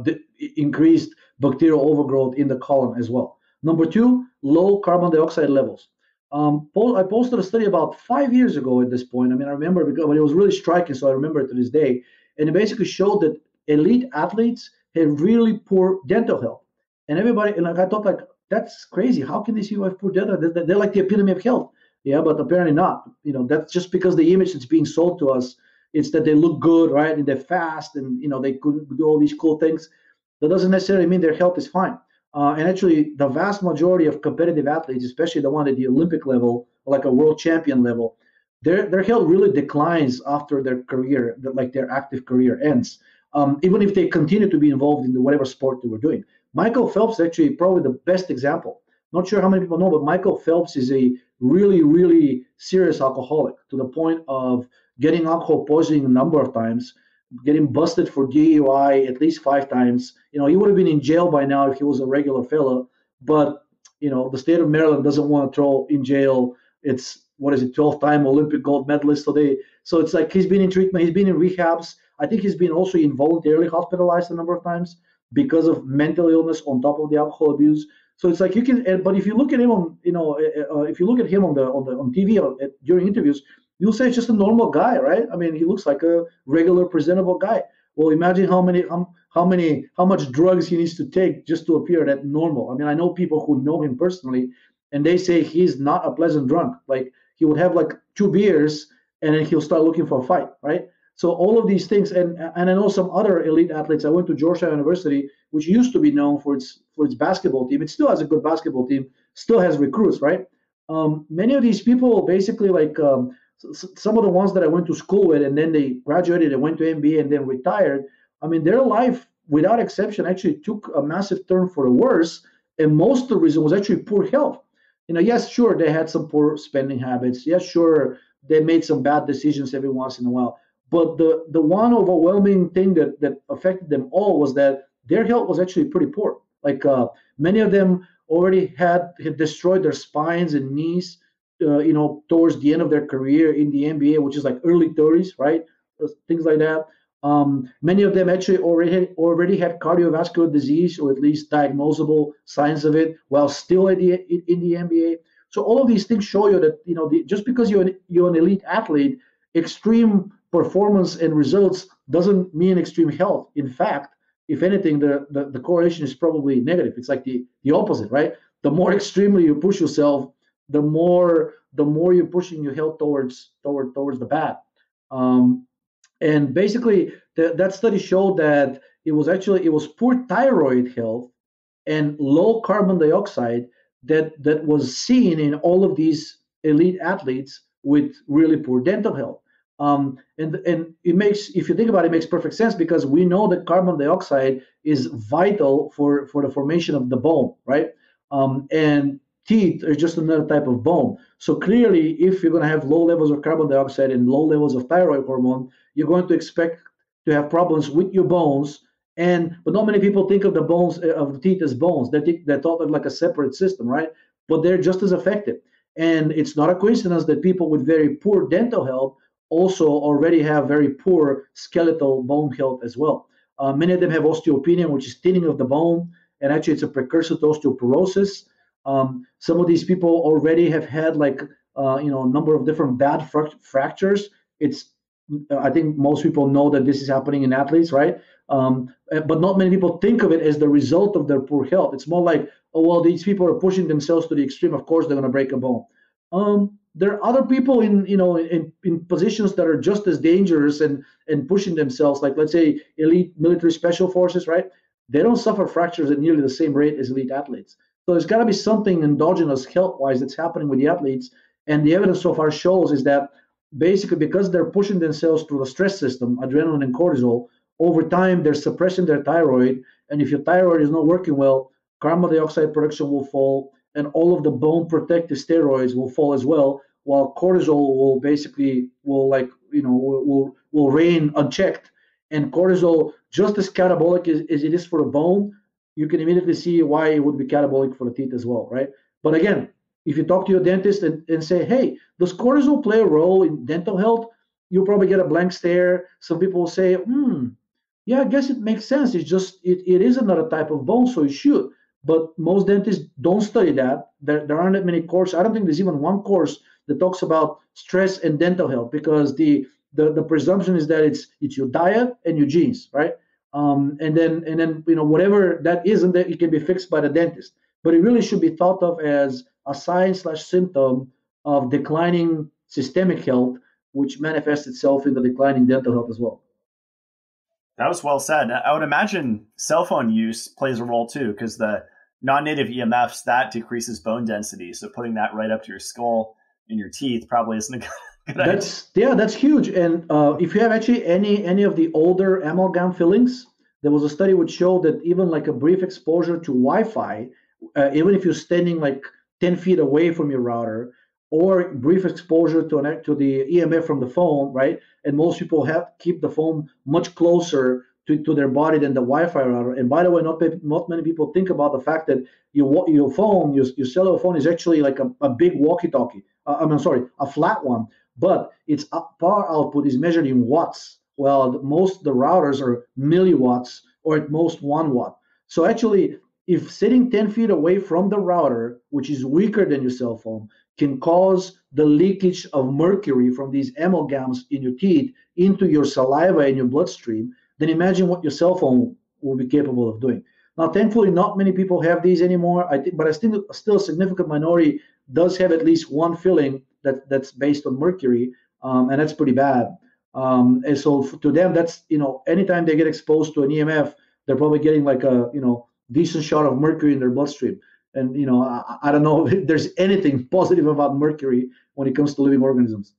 increased bacterial overgrowth in the colon as well. Number two, low carbon dioxide levels. Um, I posted a study about five years ago at this point. I mean, I remember because when it was really striking, so I remember it to this day. And it basically showed that elite athletes had really poor dental health. And everybody, and like, I thought, like, that's crazy. How can these people have poor dental? They're, they're like the epitome of health. Yeah, but apparently not. You know, that's just because the image that's being sold to us, it's that they look good, right? And they're fast and, you know, they couldn't do all these cool things. That doesn't necessarily mean their health is fine. Uh, and actually, the vast majority of competitive athletes, especially the one at the Olympic level, like a world champion level, their their health really declines after their career, like their active career ends, um, even if they continue to be involved in whatever sport they were doing. Michael Phelps is actually probably the best example. Not sure how many people know, but Michael Phelps is a really, really serious alcoholic to the point of getting alcohol poisoning a number of times, getting busted for D U I at least five times. You know, he would have been in jail by now if he was a regular fellow, but, you know, the state of Maryland doesn't want to throw in jail. It's, what is it, twelve-time Olympic gold medalist today. So it's like he's been in treatment, he's been in rehabs. I think he's been also involuntarily hospitalized a number of times because of mental illness on top of the alcohol abuse. So it's like you can, but if you look at him on, you know, uh, if you look at him on the on the on T V or, uh, during interviews, you'll say it's just a normal guy, right? I mean, he looks like a regular, presentable guy. Well, imagine how many, um, how many, how much drugs he needs to take just to appear that normal. I mean, I know people who know him personally, and they say he's not a pleasant drunk. Like he would have like two beers, and then he'll start looking for a fight, right? So all of these things, and and I know some other elite athletes. I went to Georgetown University, which used to be known for its for its basketball team. It still has a good basketball team, still has recruits, right? Um, many of these people basically like. Um, Some of the ones that I went to school with, and then they graduated and went to M B A and then retired. I mean, their life, without exception, actually took a massive turn for the worse. And most of the reason was actually poor health. You know, yes, sure, they had some poor spending habits. Yes, sure, they made some bad decisions every once in a while. But the, the one overwhelming thing that, that affected them all was that their health was actually pretty poor. Like uh, many of them already had, had destroyed their spines and knees. Uh, you know, towards the end of their career in the N B A, which is like early thirties, right? Things like that. Um, many of them actually already already had cardiovascular disease, or at least diagnosable signs of it, while still in the, in the N B A. So all of these things show you that, you know, the, just because you're an, you're an elite athlete, extreme performance and results doesn't mean extreme health. In fact, if anything, the the, the correlation is probably negative. It's like the, the opposite, right? The more extremely you push yourself, the more the more you're pushing your health towards toward towards the bad. Um, and basically the, that study showed that it was actually it was poor thyroid health and low carbon dioxide that that was seen in all of these elite athletes with really poor dental health. Um, and and it makes, if you think about it, it makes perfect sense, because we know that carbon dioxide is vital for, for the formation of the bone, right? Um, and teeth are just another type of bone. So clearly, if you're going to have low levels of carbon dioxide and low levels of thyroid hormone, you're going to expect to have problems with your bones. And but not many people think of the bones of the teeth as bones. They think, they thought of like a separate system, right? But they're just as affected. And it's not a coincidence that people with very poor dental health also already have very poor skeletal bone health as well. Uh, many of them have osteopenia, which is thinning of the bone, and actually it's a precursor to osteoporosis. Um, some of these people already have had like, uh, you know, a number of different bad fr fractures. It's, I think most people know that this is happening in athletes, right? Um, but not many people think of it as the result of their poor health. It's more like, oh, well, these people are pushing themselves to the extreme. Of course, they're going to break a bone. Um, there are other people in, you know, in, in positions that are just as dangerous and, and pushing themselves, like, let's say, elite military special forces, right? They don't suffer fractures at nearly the same rate as elite athletes. So there's got to be something endogenous health-wise that's happening with the athletes. And the evidence so far shows is that basically because they're pushing themselves through the stress system, adrenaline and cortisol, over time they're suppressing their thyroid. And if your thyroid is not working well, carbon dioxide production will fall, and all of the bone protective steroids will fall as well, while cortisol will basically, will like, you know, will, will reign unchecked. And cortisol, just as catabolic as, as it is for a bone, you can immediately see why it would be catabolic for the teeth as well, right? But again, if you talk to your dentist and, and say, hey, does cortisol play a role in dental health? You'll probably get a blank stare. Some people will say, hmm, yeah, I guess it makes sense. It's just, it, it is another type of bone, so it should. But most dentists don't study that. There, there aren't that many courses. I don't think there's even one course that talks about stress and dental health, because the the, the presumption is that it's it's your diet and your genes, right? Um, and then and then you know, whatever that isn't, that it can be fixed by the dentist. But it really should be thought of as a sign slash symptom of declining systemic health, which manifests itself in the declining dental health as well. That was well said. I would imagine cell phone use plays a role too, because the non-native E M Fs, that decreases bone density. So putting that right up to your skull in your teeth probably isn't a good idea. That's, yeah, that's huge. And uh, if you have actually any any of the older amalgam fillings, there was a study which showed that even like a brief exposure to Wi-Fi, uh, even if you're standing like ten feet away from your router, or brief exposure to an to the E M F from the phone, right? And most people have keep the phone much closer to, to their body than the Wi-Fi router. And by the way, not not many people think about the fact that your your phone, your, your cellular phone, is actually like a, a big walkie-talkie. Uh, I'm sorry, a flat one, but its power output is measured in watts. Well, the, most the routers are milliwatts, or at most one watt. So actually, if sitting ten feet away from the router, which is weaker than your cell phone, can cause the leakage of mercury from these amalgams in your teeth into your saliva and your bloodstream, then imagine what your cell phone will be capable of doing. Now, thankfully, not many people have these anymore, I think, but I think still a significant minority does have at least one filling that, that's based on mercury, um, and that's pretty bad. Um, and so to them, that's, you know, anytime they get exposed to an E M F, they're probably getting like a, you know, decent shot of mercury in their bloodstream. And, you know, I, I don't know if there's anything positive about mercury when it comes to living organisms.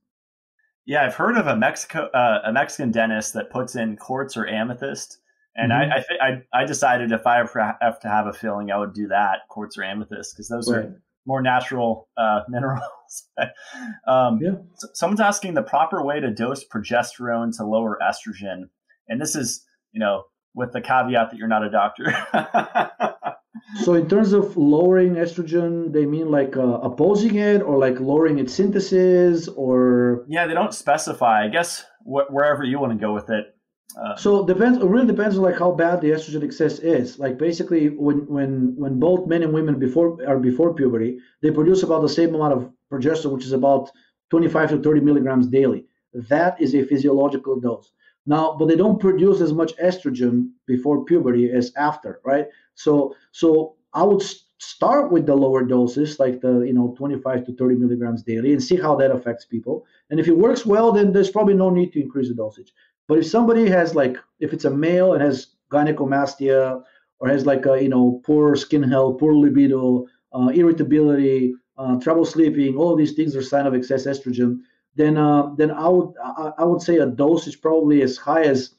Yeah, I've heard of a, Mexico, uh, a Mexican dentist that puts in quartz or amethyst. And mm-hmm. I, I I decided if I have to have a filling, I would do that, quartz or amethyst, because those right. are more natural uh, minerals. um, yeah. So someone's asking the proper way to dose progesterone to lower estrogen. And this is, you know, with the caveat that you're not a doctor. So in terms of lowering estrogen, they mean like uh, opposing it, or like lowering its synthesis, or... Yeah, they don't specify. I guess wh wherever you want to go with it. Uh... So depends. It really depends on like how bad the estrogen excess is. Like basically when, when, when both men and women before are before puberty, they produce about the same amount of progesterone, which is about twenty-five to thirty milligrams daily. That is a physiological dose. Now, but they don't produce as much estrogen before puberty as after, right? So, so I would start with the lower doses, like the, you know, twenty-five to thirty milligrams daily, and see how that affects people. And if it works well, then there's probably no need to increase the dosage. But if somebody has like, if it's a male and has gynecomastia, or has like a, you know, poor skin health, poor libido, uh, irritability, uh, trouble sleeping, all of these things are signs of excess estrogen. Then, uh, then I would I would say a dosage probably as high as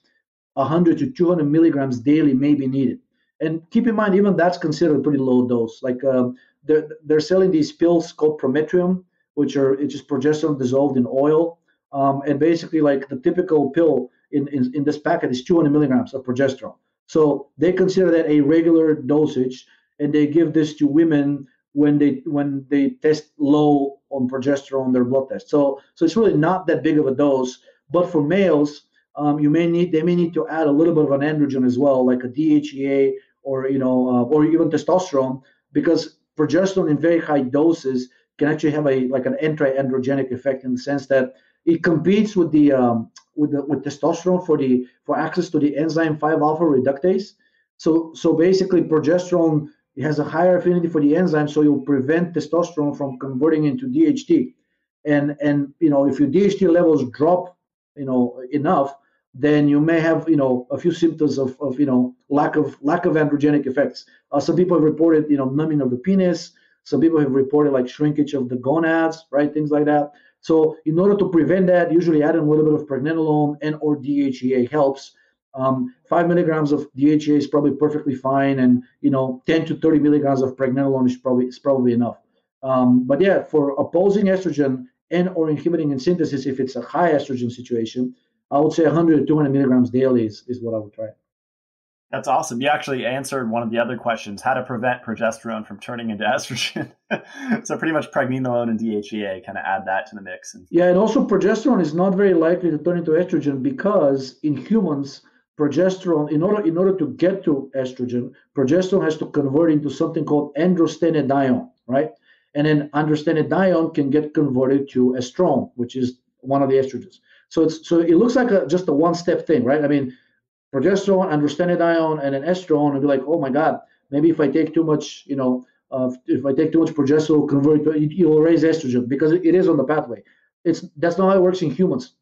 one hundred to two hundred milligrams daily may be needed. And keep in mind, even that's considered a pretty low dose. Like um, they're they're selling these pills called Prometrium, which are it's just progesterone dissolved in oil. Um, and basically, like the typical pill in, in in this packet is two hundred milligrams of progesterone. So they consider that a regular dosage, and they give this to women when they when they test low on progesterone on their blood test. So so it's really not that big of a dose. But for males, um, you may need they may need to add a little bit of an androgen as well, like a D H E A, or you know, uh, or even testosterone, because progesterone in very high doses can actually have a like an anti-androgenic effect, in the sense that it competes with the um, with the, with testosterone for the for access to the enzyme five alpha reductase. So so basically, progesterone, it has a higher affinity for the enzyme, so you'll prevent testosterone from converting into D H T. And, and you know, if your D H T levels drop, you know, enough, then you may have, you know, a few symptoms of, of you know, lack of lack of androgenic effects. Uh, some people have reported, you know, numbing of the penis. Some people have reported, like, shrinkage of the gonads, right, things like that. So in order to prevent that, usually adding a little bit of pregnenolone and or D H E A helps. Um, five milligrams of D H E A is probably perfectly fine, and you know, ten to thirty milligrams of pregnenolone is probably is probably enough. Um, but yeah, for opposing estrogen and or inhibiting in synthesis, if it's a high estrogen situation, I would say one hundred to two hundred milligrams daily is, is what I would try. That's awesome. You actually answered one of the other questions: how to prevent progesterone from turning into estrogen. So pretty much pregnenolone and D H E A, kind of add that to the mix. And yeah, and also progesterone is not very likely to turn into estrogen, because in humans progesterone, in order, in order to get to estrogen, progesterone has to convert into something called androstenedione, right? And then androstenedione can get converted to estrone, which is one of the estrogens. So it's so it looks like a, just a one-step thing, right? I mean, progesterone, androstenedione, and an estrone, and be like, oh my God, maybe if I take too much, you know, uh, if I take too much progesterone, convert to, it, it will raise estrogen because it, it is on the pathway. It's that's not how it works in humans,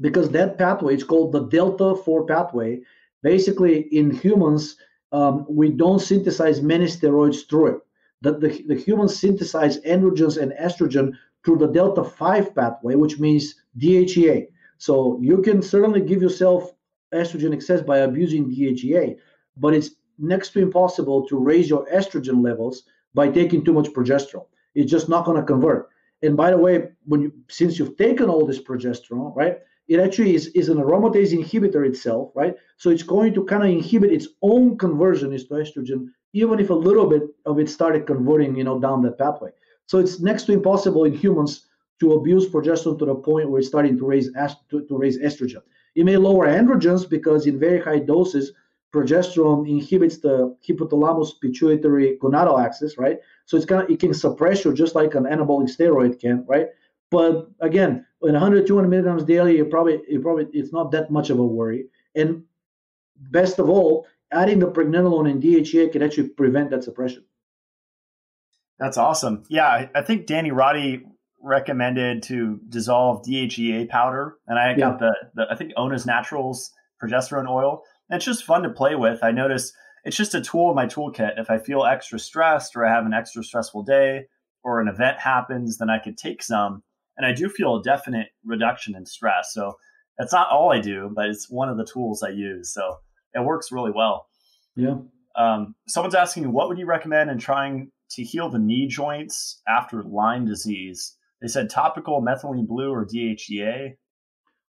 because that pathway, it's called the delta four pathway. Basically, in humans, um, we don't synthesize many steroids through it. That the, the humans synthesize androgens and estrogen through the delta five pathway, which means D H E A. So you can certainly give yourself estrogen excess by abusing D H E A, but it's next to impossible to raise your estrogen levels by taking too much progesterone. It's just not going to convert. And by the way, when you, since you've taken all this progesterone, right, it actually is, is an aromatase inhibitor itself, right? So it's going to kind of inhibit its own conversion into estrogen, even if a little bit of it started converting, you know, down that pathway. So it's next to impossible in humans to abuse progesterone to the point where it's starting to raise to, to raise estrogen. It may lower androgens because in very high doses, progesterone inhibits the hypothalamus-pituitary-gonadal axis, right? So it's kind of, it can suppress you just like an anabolic steroid can, right? But again, in one hundred, two hundred milligrams daily, you probably, you probably, it's not that much of a worry. And best of all, adding the pregnenolone and D H E A can actually prevent that suppression. That's awesome. Yeah, I think Danny Roddy recommended to dissolve D H E A powder, and I got yeah. the, the I think Ona's Naturals progesterone oil. And it's just fun to play with. I notice it's just a tool in my toolkit. If I feel extra stressed or I have an extra stressful day or an event happens, then I could take some. And I do feel a definite reduction in stress. So that's not all I do, but it's one of the tools I use. So it works really well. Yeah. Um, someone's asking, what would you recommend in trying to heal the knee joints after Lyme disease? They said topical methylene blue or D H E A.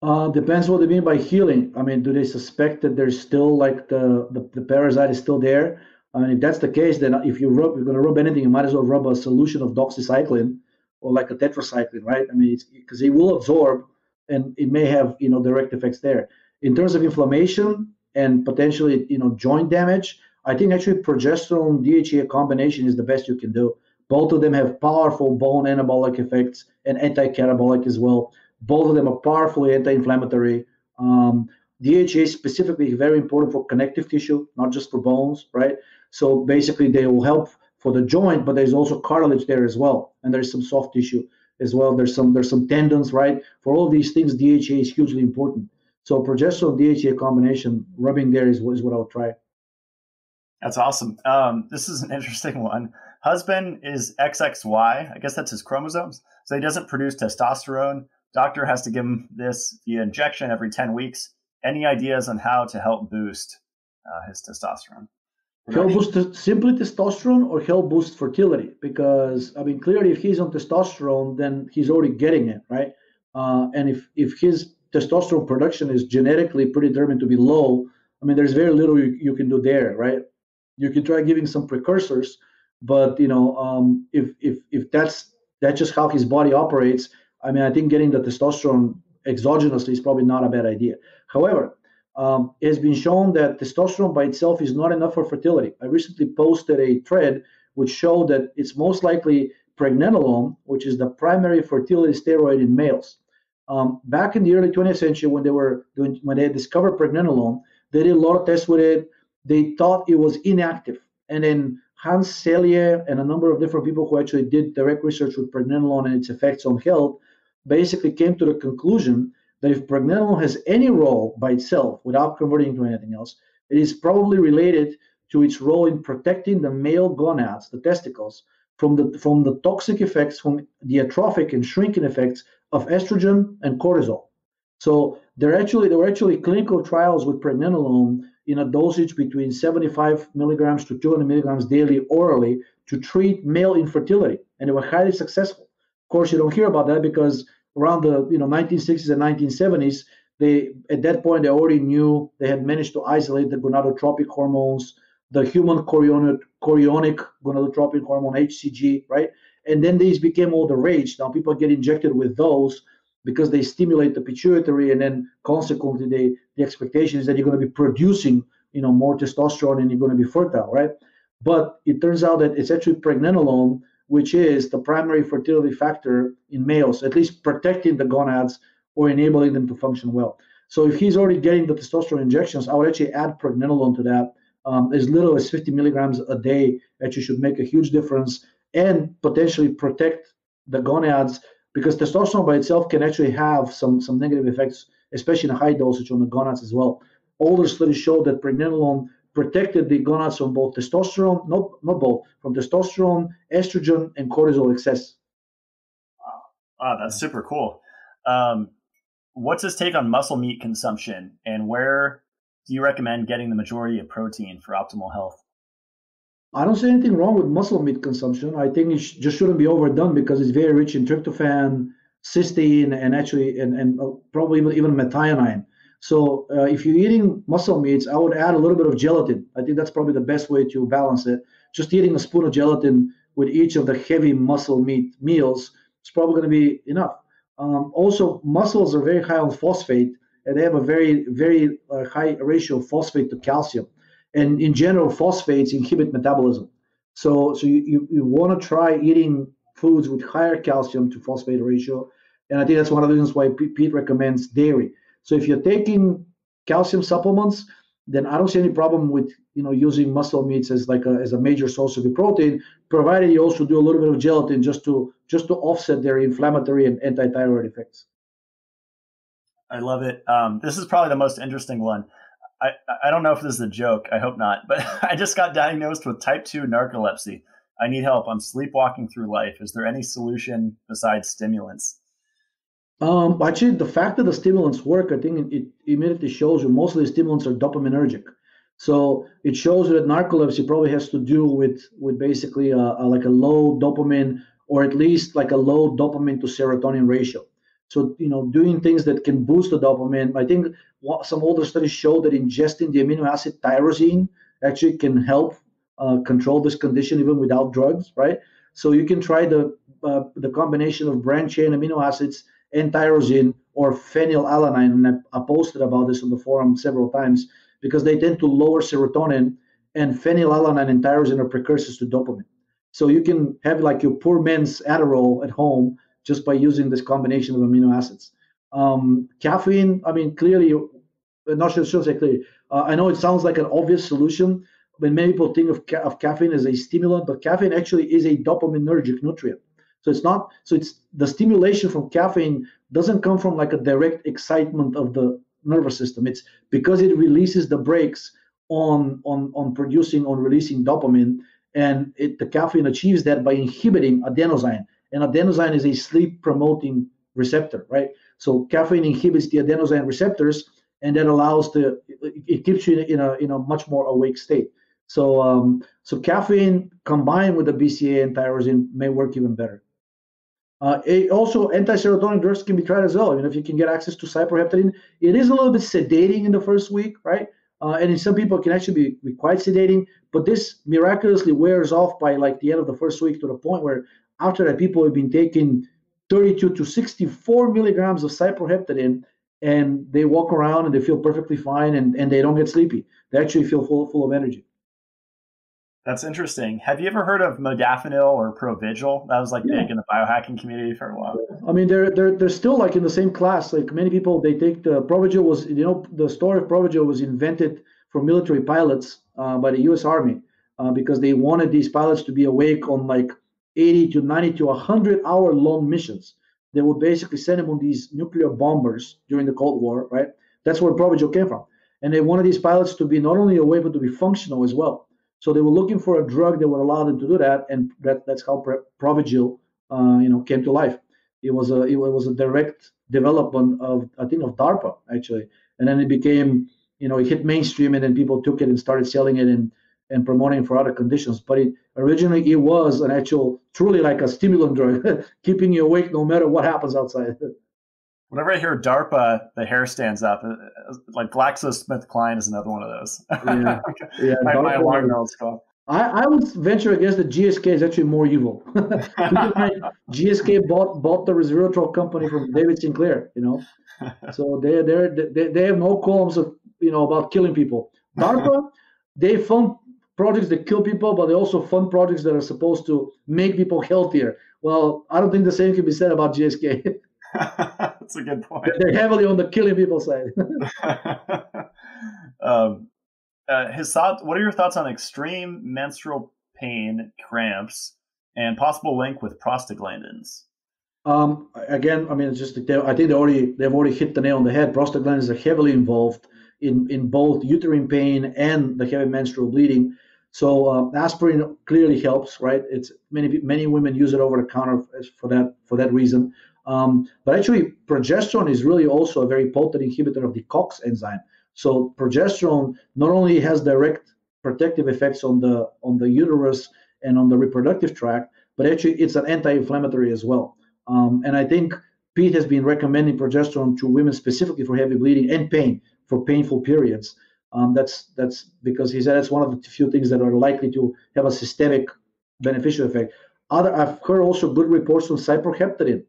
Uh, depends what they mean by healing. I mean, do they suspect that there's still like the, the, the parasite is still there? I mean, if that's the case, then if you rub, you're going to rub anything, you might as well rub a solution of doxycycline or like a tetracycline, right? I mean, it's because it will absorb and it may have, you know, direct effects there. In terms of inflammation and potentially, you know, joint damage, I think actually progesterone D H E A combination is the best you can do. Both of them have powerful bone anabolic effects and anti-catabolic as well. Both of them are powerfully anti-inflammatory. Um, D H E A specifically is very important for connective tissue, not just for bones, right? So basically they will help for the joint, but there's also cartilage there as well. And there's some soft tissue as well. There's some there's some tendons, right? For all these things, D H E A is hugely important. So progesterone D H E A combination, rubbing there is, is what I'll try. That's awesome. Um, this is an interesting one. Husband is X X Y. I guess that's his chromosomes. So he doesn't produce testosterone. Doctor has to give him this via injection every ten weeks. Any ideas on how to help boost uh, his testosterone? He'll boost simply testosterone or he'll boost fertility? Because, I mean, clearly if he's on testosterone, then he's already getting it, right? Uh, and if, if his testosterone production is genetically predetermined to be low, I mean, there's very little you, you can do there, right? You can try giving some precursors, but, you know, um, if, if, if that's, that's just how his body operates, I mean, I think getting the testosterone exogenously is probably not a bad idea. However, um, it has been shown that testosterone by itself is not enough for fertility. I recently posted a thread which showed that it's most likely pregnenolone, which is the primary fertility steroid in males. Um, back in the early twentieth century, when they were doing, when they discovered pregnenolone, they did a lot of tests with it. They thought it was inactive, and then Hans Selye and a number of different people who actually did direct research with pregnenolone and its effects on health basically came to the conclusion that if pregnenolone has any role by itself without converting to anything else, it is probably related to its role in protecting the male gonads, the testicles, from the from the toxic effects, from the atrophic and shrinking effects of estrogen and cortisol. So there actually there were actually clinical trials with pregnenolone in a dosage between seventy-five milligrams to two hundred milligrams daily orally to treat male infertility, and they were highly successful. Of course, you don't hear about that because around the you know nineteen sixties and nineteen seventies, they at that point they already knew they had managed to isolate the gonadotropic hormones, the human chorionic, chorionic gonadotropic hormone H C G, right? And then these became all the rage. Now people get injected with those, because they stimulate the pituitary, and then consequently, they, the expectation is that you're going to be producing, you know, more testosterone and you're going to be fertile, right? But it turns out that it's actually pregnenolone, which is the primary fertility factor in males, at least protecting the gonads or enabling them to function well. So if he's already getting the testosterone injections, I would actually add pregnenolone to that. Um, as little as fifty milligrams a day actually should make a huge difference and potentially protect the gonads, because testosterone by itself can actually have some, some negative effects, especially in a high dosage on the gonads as well. Older studies showed that pregnenolone protected the gonads from both testosterone, not, not both, from testosterone, estrogen, and cortisol excess. Wow, wow, that's super cool. Um, what's his take on muscle meat consumption, and where do you recommend getting the majority of protein for optimal health? I don't see anything wrong with muscle meat consumption. I think it sh just shouldn't be overdone because it's very rich in tryptophan, cysteine, and actually, and, and probably even, even methionine. So uh, if you're eating muscle meats, I would add a little bit of gelatin. I think that's probably the best way to balance it. Just eating a spoon of gelatin with each of the heavy muscle meat meals is probably going to be enough. Um, also, mussels are very high on phosphate, and they have a very, very uh, high ratio of phosphate to calcium. And in general, phosphates inhibit metabolism. So, so you, you, you want to try eating foods with higher calcium to phosphate ratio. And I think that's one of the reasons why Pete recommends dairy. So if you're taking calcium supplements, then I don't see any problem with, you know, using muscle meats as like a, as a major source of the protein, provided you also do a little bit of gelatin just to just to offset their inflammatory and anti-thyroid effects. I love it. Um, this is probably the most interesting one. I, I don't know if this is a joke. I hope not. But I just got diagnosed with type two narcolepsy. I need help. I'm sleepwalking through life. Is there any solution besides stimulants? Um, actually, the fact that the stimulants work, I think it, it immediately shows you most of the stimulants are dopaminergic. So it shows you that narcolepsy probably has to do with, with basically a, a, like a low dopamine, or at least like a low dopamine to serotonin ratio. So, you know, doing things that can boost the dopamine. I think some older studies show that ingesting the amino acid tyrosine actually can help uh, control this condition even without drugs, right? So you can try the uh, the combination of branched chain amino acids and tyrosine or phenylalanine, and I posted about this on the forum several times, because they tend to lower serotonin, and phenylalanine and tyrosine are precursors to dopamine. So you can have like your poor man's Adderall at home just by using this combination of amino acids. Um, caffeine, I mean, clearly, I'm not sure, sure say clearly. Uh, I know it sounds like an obvious solution, but many people think of, ca of caffeine as a stimulant, but caffeine actually is a dopaminergic nutrient. So it's not, so it's the stimulation from caffeine doesn't come from like a direct excitement of the nervous system. It's because it releases the brakes on, on, on producing, on releasing dopamine, and it, the caffeine achieves that by inhibiting adenosine. And adenosine is a sleep-promoting receptor, right? So caffeine inhibits the adenosine receptors, and that allows the it keeps you in a in a much more awake state. So um, so caffeine combined with the B C A A and tyrosine may work even better. Uh, it also, anti-serotonin drugs can be tried as well. You know, if you can get access to cyproheptadine, it is a little bit sedating in the first week, right? Uh, and in some people, it can actually be, be quite sedating. But this miraculously wears off by like the end of the first week, to the point where after that, people have been taking thirty-two to sixty-four milligrams of cyproheptadine, and they walk around and they feel perfectly fine, and, and they don't get sleepy. They actually feel full, full of energy. That's interesting. Have you ever heard of modafinil or Provigil? That was like yeah. big in the biohacking community for a while. I mean, they're, they're, they're still like in the same class. Like many people, they take the Provigil was, you know, the story of Provigil was invented for military pilots uh, by the U S Army uh, because they wanted these pilots to be awake on like eighty to ninety to one hundred hour long missions. They would basically send them on these nuclear bombers during the Cold War, right? That's where Provigil came from. And they wanted these pilots to be not only awake, but to be functional as well. So they were looking for a drug that would allow them to do that, and that, that's how Provigil, uh, you know, came to life. It was a it was a direct development of, I think, of DARPA actually, and then it became, you know, it hit mainstream, and then people took it and started selling it and and promoting for other conditions. But it, originally, it was an actual, truly like a stimulant drug, keeping you awake no matter what happens outside. Whenever I hear DARPA, the hair stands up. Like GlaxoSmithKline is another one of those. Yeah, yeah. my, my alarm bells go off. I, I would venture against that G S K is actually more evil. G S K bought bought the resveratrol company from David Sinclair, you know. So they they they they have no qualms of you know about killing people. DARPA, they fund projects that kill people, but they also fund projects that are supposed to make people healthier. Well, I don't think the same can be said about G S K. That's a good point. They're heavily on the killing people side. um, uh, his thought, what are your thoughts on extreme menstrual pain, cramps, and possible link with prostaglandins? Um, again, I mean, it's just they, I think they already they've already hit the nail on the head. Prostaglandins are heavily involved in in both uterine pain and the heavy menstrual bleeding. So um, aspirin clearly helps, right? It's many many women use it over the counter for that for that reason. Um, but actually, progesterone is really also a very potent inhibitor of the COX enzyme. So progesterone not only has direct protective effects on the on the uterus and on the reproductive tract, but actually it's an anti-inflammatory as well. Um, and I think Pete has been recommending progesterone to women specifically for heavy bleeding and pain, for painful periods. Um, that's that's because he said that's one of the few things that are likely to have a systemic beneficial effect. Other, I've heard also good reports on cyproheptadine.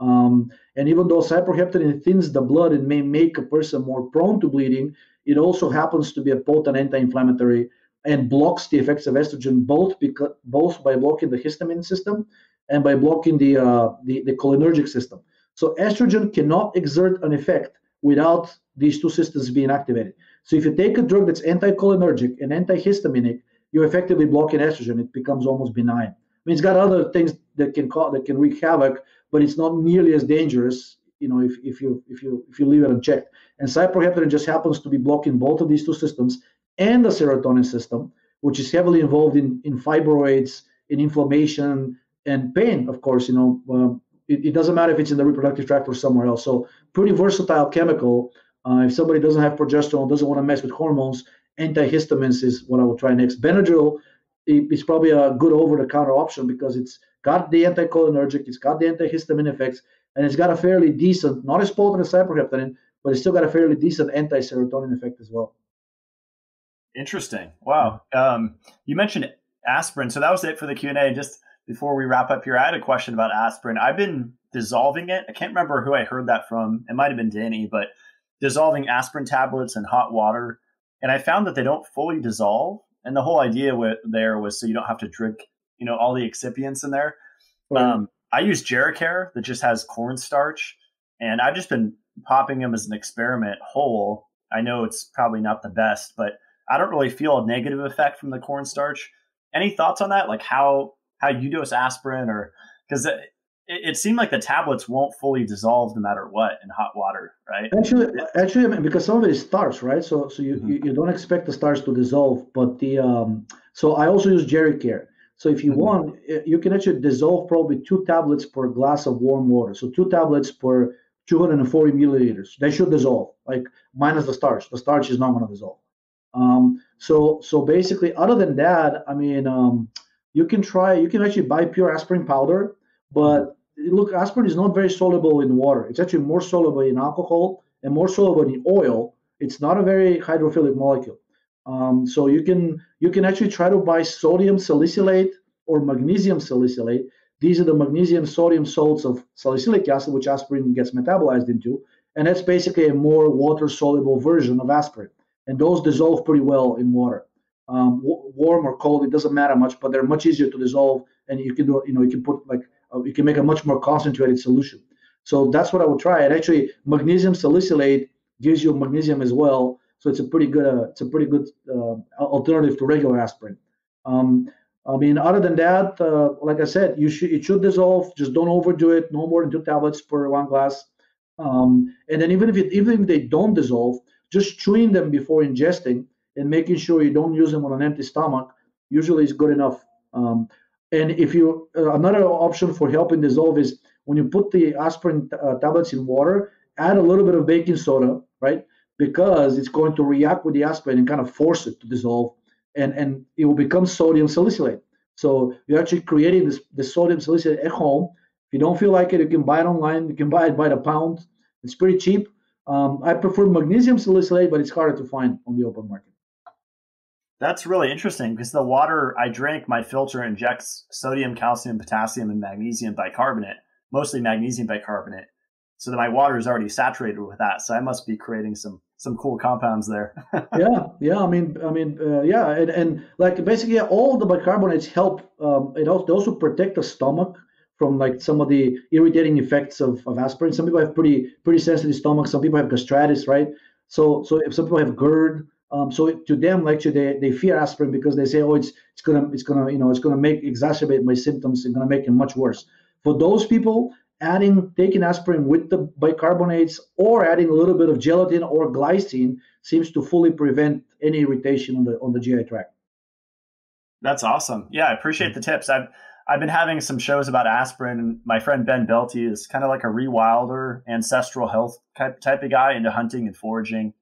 Um, and even though cyproheptadine thins the blood and may make a person more prone to bleeding, it also happens to be a potent anti-inflammatory and blocks the effects of estrogen both because, both by blocking the histamine system and by blocking the, uh, the, the cholinergic system. So estrogen cannot exert an effect without these two systems being activated. So if you take a drug that's anticholinergic and antihistaminic, you're effectively blocking estrogen. It becomes almost benign. I mean, it's got other things that can cause, that can wreak havoc, but it's not nearly as dangerous, you know, if, if you if you if you leave it unchecked. And cyproheptadine just happens to be blocking both of these two systems and the serotonin system, which is heavily involved in in fibroids, in inflammation and pain. Of course, you know, um, it, it doesn't matter if it's in the reproductive tract or somewhere else. So pretty versatile chemical. Uh, if somebody doesn't have progesterone, doesn't want to mess with hormones, antihistamines is what I will try next. Benadryl is probably a good over-the-counter option because it's got the anticholinergic, it's got the antihistamine effects, and it's got a fairly decent, not as potent as cyproheptadine, but it's still got a fairly decent anti-serotonin effect as well. Interesting. Wow. Um, you mentioned aspirin, so that was it for the Q and A. Just before we wrap up here, I had a question about aspirin. I've been dissolving it. I can't remember who I heard that from. It might have been Danny, but dissolving aspirin tablets in hot water, and I found that they don't fully dissolve. And the whole idea with, there was so you don't have to drink, you know, all the excipients in there. Mm. Um, I use Gericare that just has cornstarch, and I've just been popping them as an experiment whole. I know it's probably not the best, but I don't really feel a negative effect from the cornstarch. Any thoughts on that? Like how how you dose aspirin, or because it, it seemed like the tablets won't fully dissolve no matter what in hot water, right? Actually, actually, I mean, because some of it is starch, right? So, so you, mm-hmm. you, you don't expect the starch to dissolve, but the um, so I also use Gericare. So if you mm-hmm. want, you can actually dissolve probably two tablets per glass of warm water. So two tablets per two hundred forty milliliters. They should dissolve, like minus the starch. The starch is not going to dissolve. Um, so, so basically, other than that, I mean, um, you can try. You can actually buy pure aspirin powder. But look, aspirin is not very soluble in water. It's actually more soluble in alcohol and more soluble in oil. It's not a very hydrophilic molecule. Um, so you can you can actually try to buy sodium salicylate or magnesium salicylate. These are the magnesium sodium salts of salicylic acid, which aspirin gets metabolized into. And that's basically a more water-soluble version of aspirin. And those dissolve pretty well in water. Um, warm or cold, it doesn't matter much, but they're much easier to dissolve. And you can do, you know, you can put like you can make a much more concentrated solution. So that's what I would try. And actually, magnesium salicylate gives you magnesium as well. So it's a pretty good, uh, it's a pretty good uh, alternative to regular aspirin. Um, I mean, other than that, uh, like I said, you should it should dissolve. Just don't overdo it. No more than two tablets per one glass. Um, and then even if it, even if they don't dissolve, just chewing them before ingesting and making sure you don't use them on an empty stomach usually is good enough. Um, And if you, uh, another option for helping dissolve is when you put the aspirin uh, tablets in water, add a little bit of baking soda, right? Because it's going to react with the aspirin and kind of force it to dissolve, and, and it will become sodium salicylate. So you're actually creating this, this sodium salicylate at home. If you don't feel like it, you can buy it online. You can buy it by the pound. It's pretty cheap. Um, I prefer magnesium salicylate, but it's harder to find on the open market. That's really interesting because the water I drink, my filter injects sodium, calcium, potassium, and magnesium bicarbonate, mostly magnesium bicarbonate. So that my water is already saturated with that. So I must be creating some some cool compounds there. yeah, yeah. I mean, I mean, uh, yeah, and, and like basically all the bicarbonates help. Um, it also, they also protect the stomach from like some of the irritating effects of, of aspirin. Some people have pretty pretty sensitive stomachs. Some people have gastritis, right? So so if some people have GERD. Um, so to them, actually, they, they fear aspirin because they say, oh, it's it's gonna it's gonna you know it's gonna make exacerbate my symptoms. It's gonna make it much worse. For those people, adding taking aspirin with the bicarbonates or adding a little bit of gelatin or glycine seems to fully prevent any irritation on the on the G I tract. That's awesome. Yeah, I appreciate the tips. I've I've been having some shows about aspirin. My friend Ben Belty is kind of like a rewilder, ancestral health type type of guy into hunting and foraging,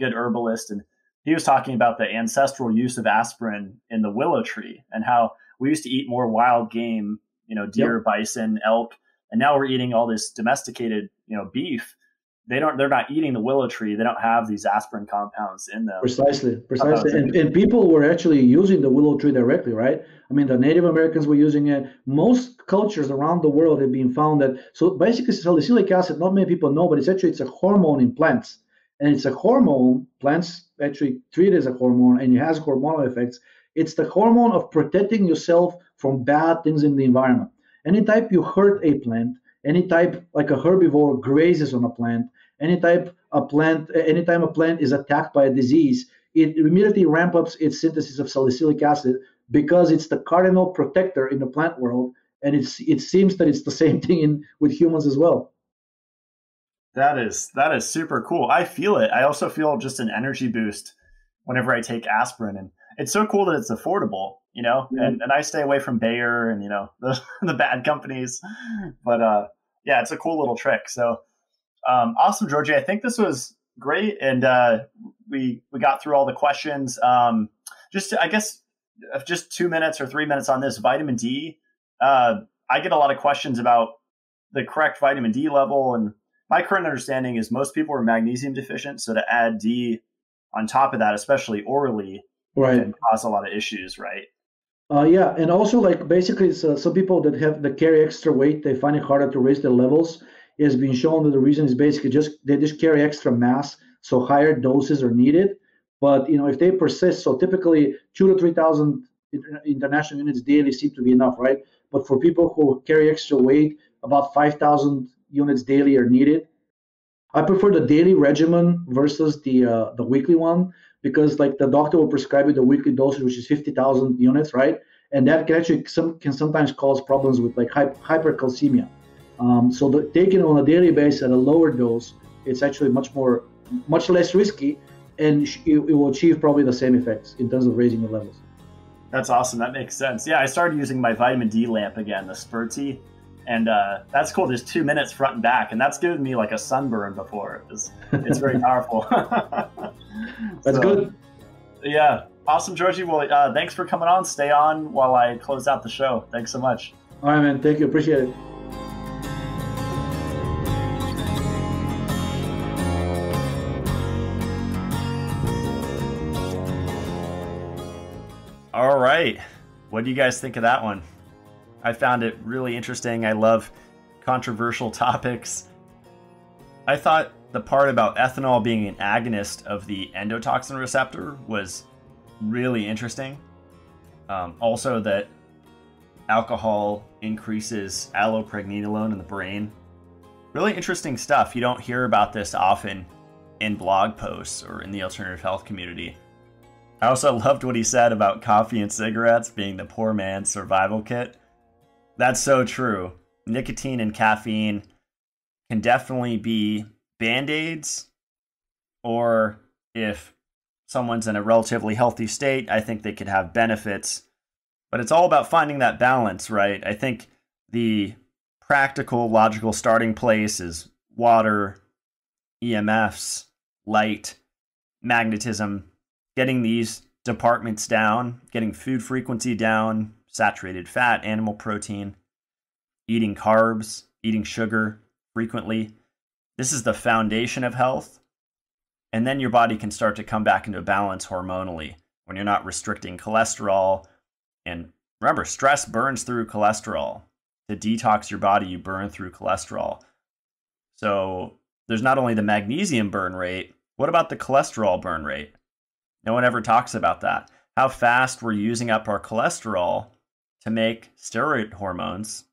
good herbalist, and he was talking about the ancestral use of aspirin in the willow tree and how we used to eat more wild game, you know, deer, yep. bison, elk, and now we're eating all this domesticated, you know, beef. They don't, they're not eating the willow tree. They don't have these aspirin compounds in them. Precisely, precisely. And, and people were actually using the willow tree directly, right? I mean, the Native Americans were using it. Most cultures around the world have been found that, so basically salicylic acid, not many people know, but it's actually, it's a hormone in plants. And it's a hormone, plants actually treat it as a hormone, and it has hormonal effects. It's the hormone of protecting yourself from bad things in the environment. Any type you hurt a plant, any type like a herbivore grazes on a plant, any type a plant, anytime a plant is attacked by a disease, it immediately ramps up its synthesis of salicylic acid because it's the cardinal protector in the plant world, and it's it seems that it's the same thing in, with humans as well. That is that is super cool. I feel it. I also feel just an energy boost whenever I take aspirin, and it's so cool that it's affordable, you know. Mm-hmm. And and I stay away from Bayer and you know the the bad companies, but uh, yeah, it's a cool little trick. So um, awesome, Georgi. I think this was great, and uh, we we got through all the questions. Um, just I guess just two minutes or three minutes on this vitamin D. Uh, I get a lot of questions about the correct vitamin D level and. My current understanding is most people are magnesium deficient, so to add D on top of that, especially orally, right. can cause a lot of issues, right? Uh, yeah, and also like basically uh, some people that have that carry extra weight, they find it harder to raise their levels. It's been shown that the reason is basically just they just carry extra mass, so higher doses are needed. But you know if they persist, so typically two to three thousand international units daily seem to be enough, right? But for people who carry extra weight, about five thousand. Units daily are needed. I prefer the daily regimen versus the uh, the weekly one because like the doctor will prescribe you the weekly dosage, which is fifty thousand units, right? And that can actually some, can sometimes cause problems with like hypercalcemia. Um, so the, taking on a daily basis at a lower dose, it's actually much more, much less risky, and it, it will achieve probably the same effects in terms of raising the levels. That's awesome. That makes sense. Yeah, I started using my vitamin D lamp again, the Spurtee. And uh, that's cool. There's two minutes front and back, and that's given me like a sunburn before. It was, it's very powerful. That's so, good. Yeah. Awesome, Georgi. Well, uh, thanks for coming on. Stay on while I close out the show. Thanks so much. All right, man. Thank you. Appreciate it. All right. What do you guys think of that one? I found it really interesting. I love controversial topics. I thought the part about ethanol being an agonist of the endotoxin receptor was really interesting. Um, also that alcohol increases allopregnanolone in the brain. Really interesting stuff. You don't hear about this often in blog posts or in the alternative health community. I also loved what he said about coffee and cigarettes being the poor man's survival kit. That's so true. Nicotine and caffeine can definitely be band-aids, or if someone's in a relatively healthy state, I think they could have benefits. But it's all about finding that balance, right? I think the practical, logical starting place is water, E M Fs, light, magnetism, getting these departments down, getting food frequency down, saturated fat, animal protein, eating carbs, eating sugar frequently. This is the foundation of health. And then your body can start to come back into balance hormonally. when you're not restricting cholesterol. And remember, stress burns through cholesterol. To detox your body, you burn through cholesterol. So there's not only the magnesium burn rate, what about the cholesterol burn rate? No one ever talks about that. How fast we're using up our cholesterol to make steroid hormones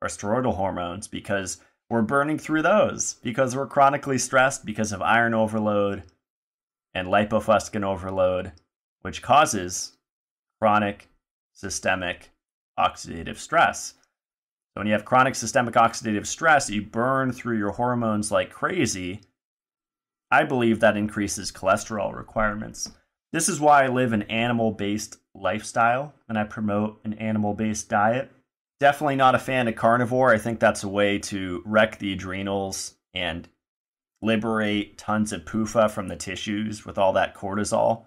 or steroidal hormones, because we're burning through those, because we're chronically stressed because of iron overload and lipofuscin overload, which causes chronic systemic oxidative stress. So when you have chronic systemic oxidative stress, you burn through your hormones like crazy. I believe that increases cholesterol requirements. This is why I live an animal-based lifestyle and I promote an animal-based diet. Definitely not a fan of carnivore. I think that's a way to wreck the adrenals and liberate tons of P U F A from the tissues with all that cortisol.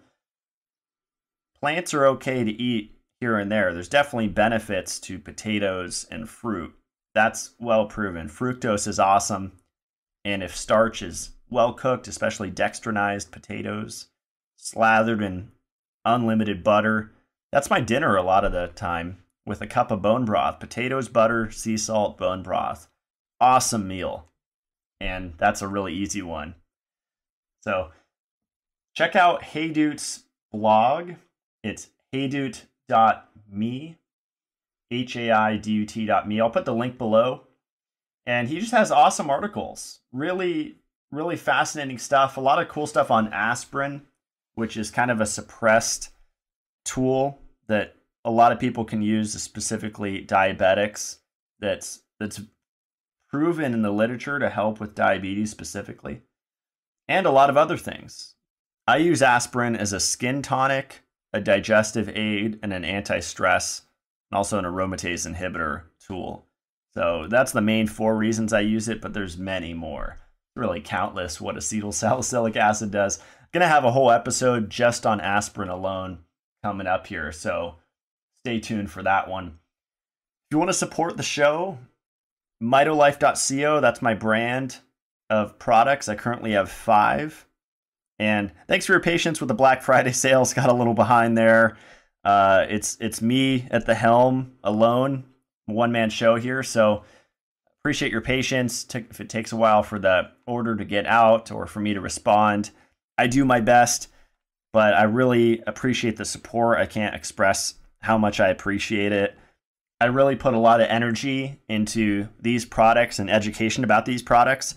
Plants are okay to eat here and there. There's definitely benefits to potatoes and fruit. That's well proven. Fructose is awesome. And if starch is well cooked, especially dextrinized potatoes, slathered in unlimited butter. That's my dinner a lot of the time, with a cup of bone broth. Potatoes, butter, sea salt, bone broth. Awesome meal. And that's a really easy one. So check out Haidut's blog. It's haidut dot me, H A I D U T dot me. I'll put the link below. And he just has awesome articles. Really, really fascinating stuff. A lot of cool stuff on aspirin, which is kind of a suppressed tool that a lot of people can use, specifically diabetics, that's that's proven in the literature to help with diabetes specifically, and a lot of other things. I use aspirin as a skin tonic, a digestive aid, and an anti-stress, and also an aromatase inhibitor tool. So that's the main four reasons I use it, but there's many more. Really countless what acetyl salicylic acid does. I'm gonna have a whole episode just on aspirin alone coming up here, so stay tuned for that one. If you want to support the show, mitolife dot co, that's my brand of products. I currently have five. And thanks for your patience with the Black Friday sales. Got a little behind there. Uh, it's it's me at the helm alone, one-man show here, so appreciate your patience. If it takes a while for the order to get out or for me to respond, I do my best, but I really appreciate the support. I can't express how much I appreciate it. I really put a lot of energy into these products and education about these products,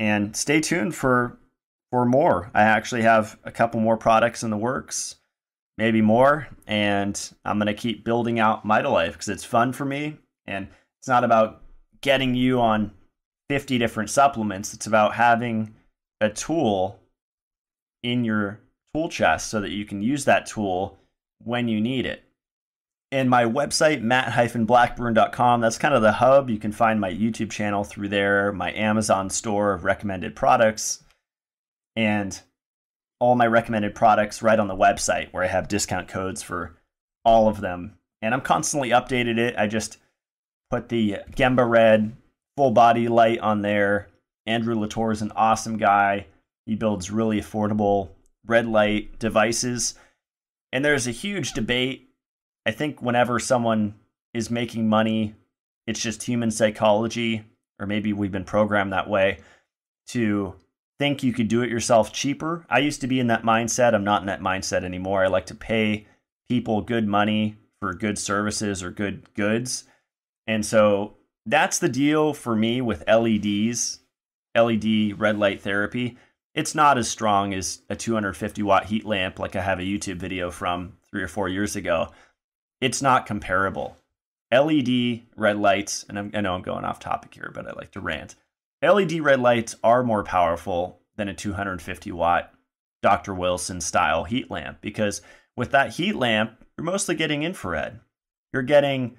and stay tuned for, for more. I actually have a couple more products in the works, maybe more, and I'm going to keep building out Mitolife because it's fun for me, and it's not about getting you on fifty different supplements. It's about having a tool in your tool chest so that you can use that tool when you need it. And my website, matt dash blackburn dot com, that's kind of the hub. You can find my YouTube channel through there, my Amazon store of recommended products, and all my recommended products right on the website where I have discount codes for all of them. And I'm constantly updated it. I just put the Gembird full body light on there. Andrew Latour is an awesome guy. He builds really affordable red light devices. And there's a huge debate. I think whenever someone is making money, it's just human psychology, or maybe we've been programmed that way, to think you could do it yourself cheaper. I used to be in that mindset. I'm not in that mindset anymore. I like to pay people good money for good services or good goods. And so that's the deal for me with L E Ds, L E D red light therapy. It's not as strong as a two hundred fifty watt heat lamp like I have a YouTube video from three or four years ago. It's not comparable. L E D red lights, and I'm, I know I'm going off topic here, but I like to rant. L E D red lights are more powerful than a two hundred fifty watt Doctor Wilson style heat lamp, because with that heat lamp, you're mostly getting infrared. You're getting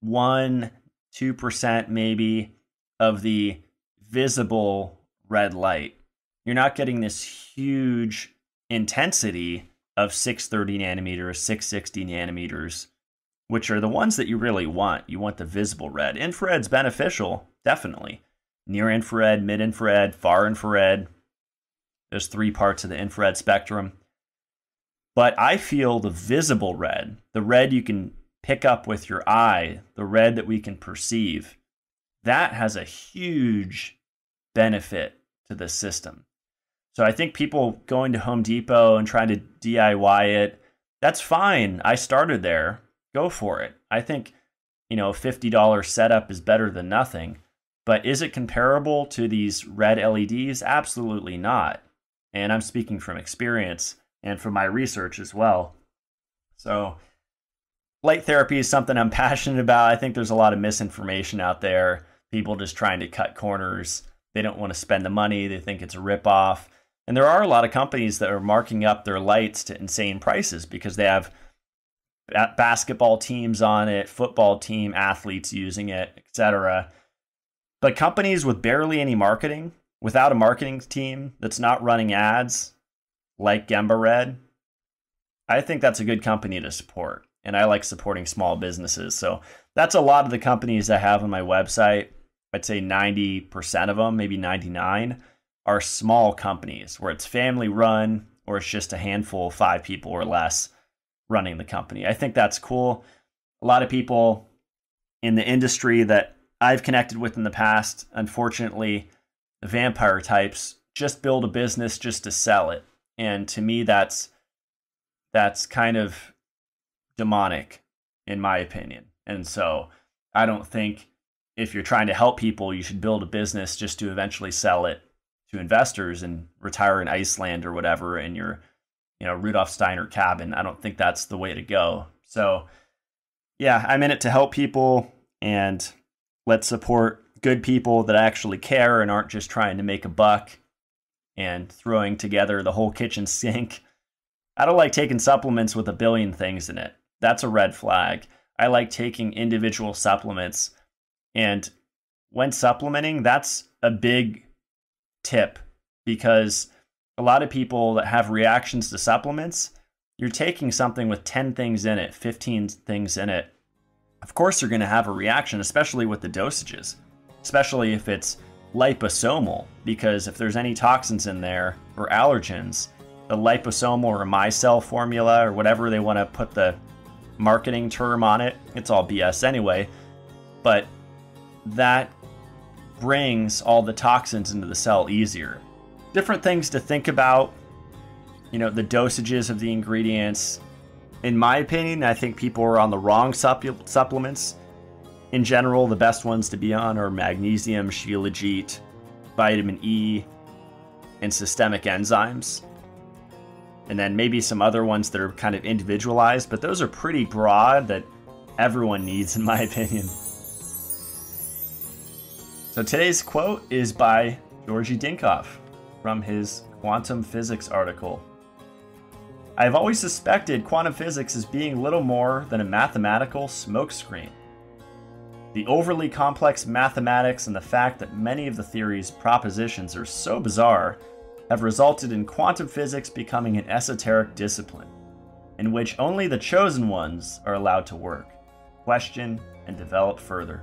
one, two percent maybe of the visible red light. You're not getting this huge intensity of six thirty nanometers, six sixty nanometers, which are the ones that you really want. You want the visible red. Infrared's beneficial, definitely. Near infrared, mid infrared, far infrared. There's three parts of the infrared spectrum. But I feel the visible red, the red you can pick up with your eye, the red that we can perceive, that has a huge benefit to the system. So I think people going to Home Depot and trying to D I Y it, that's fine. I started there. Go for it. I think, you know, a fifty dollar setup is better than nothing. But is it comparable to these red L E Ds? Absolutely not. And I'm speaking from experience and from my research as well. So light therapy is something I'm passionate about. I think there's a lot of misinformation out there. People just trying to cut corners. They don't want to spend the money. They think it's a ripoff. And there are a lot of companies that are marking up their lights to insane prices because they have basketball teams on it, football team athletes using it, et cetera. But companies with barely any marketing, without a marketing team that's not running ads, like Gembird, I think that's a good company to support. And I like supporting small businesses. So that's a lot of the companies I have on my website. I'd say ninety percent of them, maybe ninety-nine, are small companies where it's family run or it's just a handful of five people or less running the company. I think that's cool. A lot of people in the industry that I've connected with in the past, unfortunately, the vampire types just build a business just to sell it. And to me, that's that's kind of demonic, in my opinion. And so I don't think if you're trying to help people, you should build a business just to eventually sell it to investors and retire in Iceland or whatever in your, you know, Rudolf Steiner cabin. I don't think that's the way to go. So yeah, I'm in it to help people, and let's support good people that actually care and aren't just trying to make a buck and throwing together the whole kitchen sink. I don't like taking supplements with a billion things in it. That's a red flag. I like taking individual supplements. And when supplementing, that's a big tip, because a lot of people that have reactions to supplements, you're taking something with ten things in it, fifteen things in it. Of course you're going to have a reaction, especially with the dosages, especially if it's liposomal, because if there's any toxins in there or allergens, the liposomal or micelle formula or whatever they want to put the marketing term on it, it's all B S anyway, but that brings all the toxins into the cell easier. Different things to think about, you know, the dosages of the ingredients. In my opinion, I think people are on the wrong supplements. In general, the best ones to be on are magnesium, shilajit, vitamin E, and systemic enzymes. And then maybe some other ones that are kind of individualized, but those are pretty broad that everyone needs, in my opinion. So today's quote is by Georgi Dinkov from his quantum physics article. I have always suspected quantum physics as being little more than a mathematical smokescreen. The overly complex mathematics and the fact that many of the theory's propositions are so bizarre have resulted in quantum physics becoming an esoteric discipline, in which only the chosen ones are allowed to work, question, and develop further.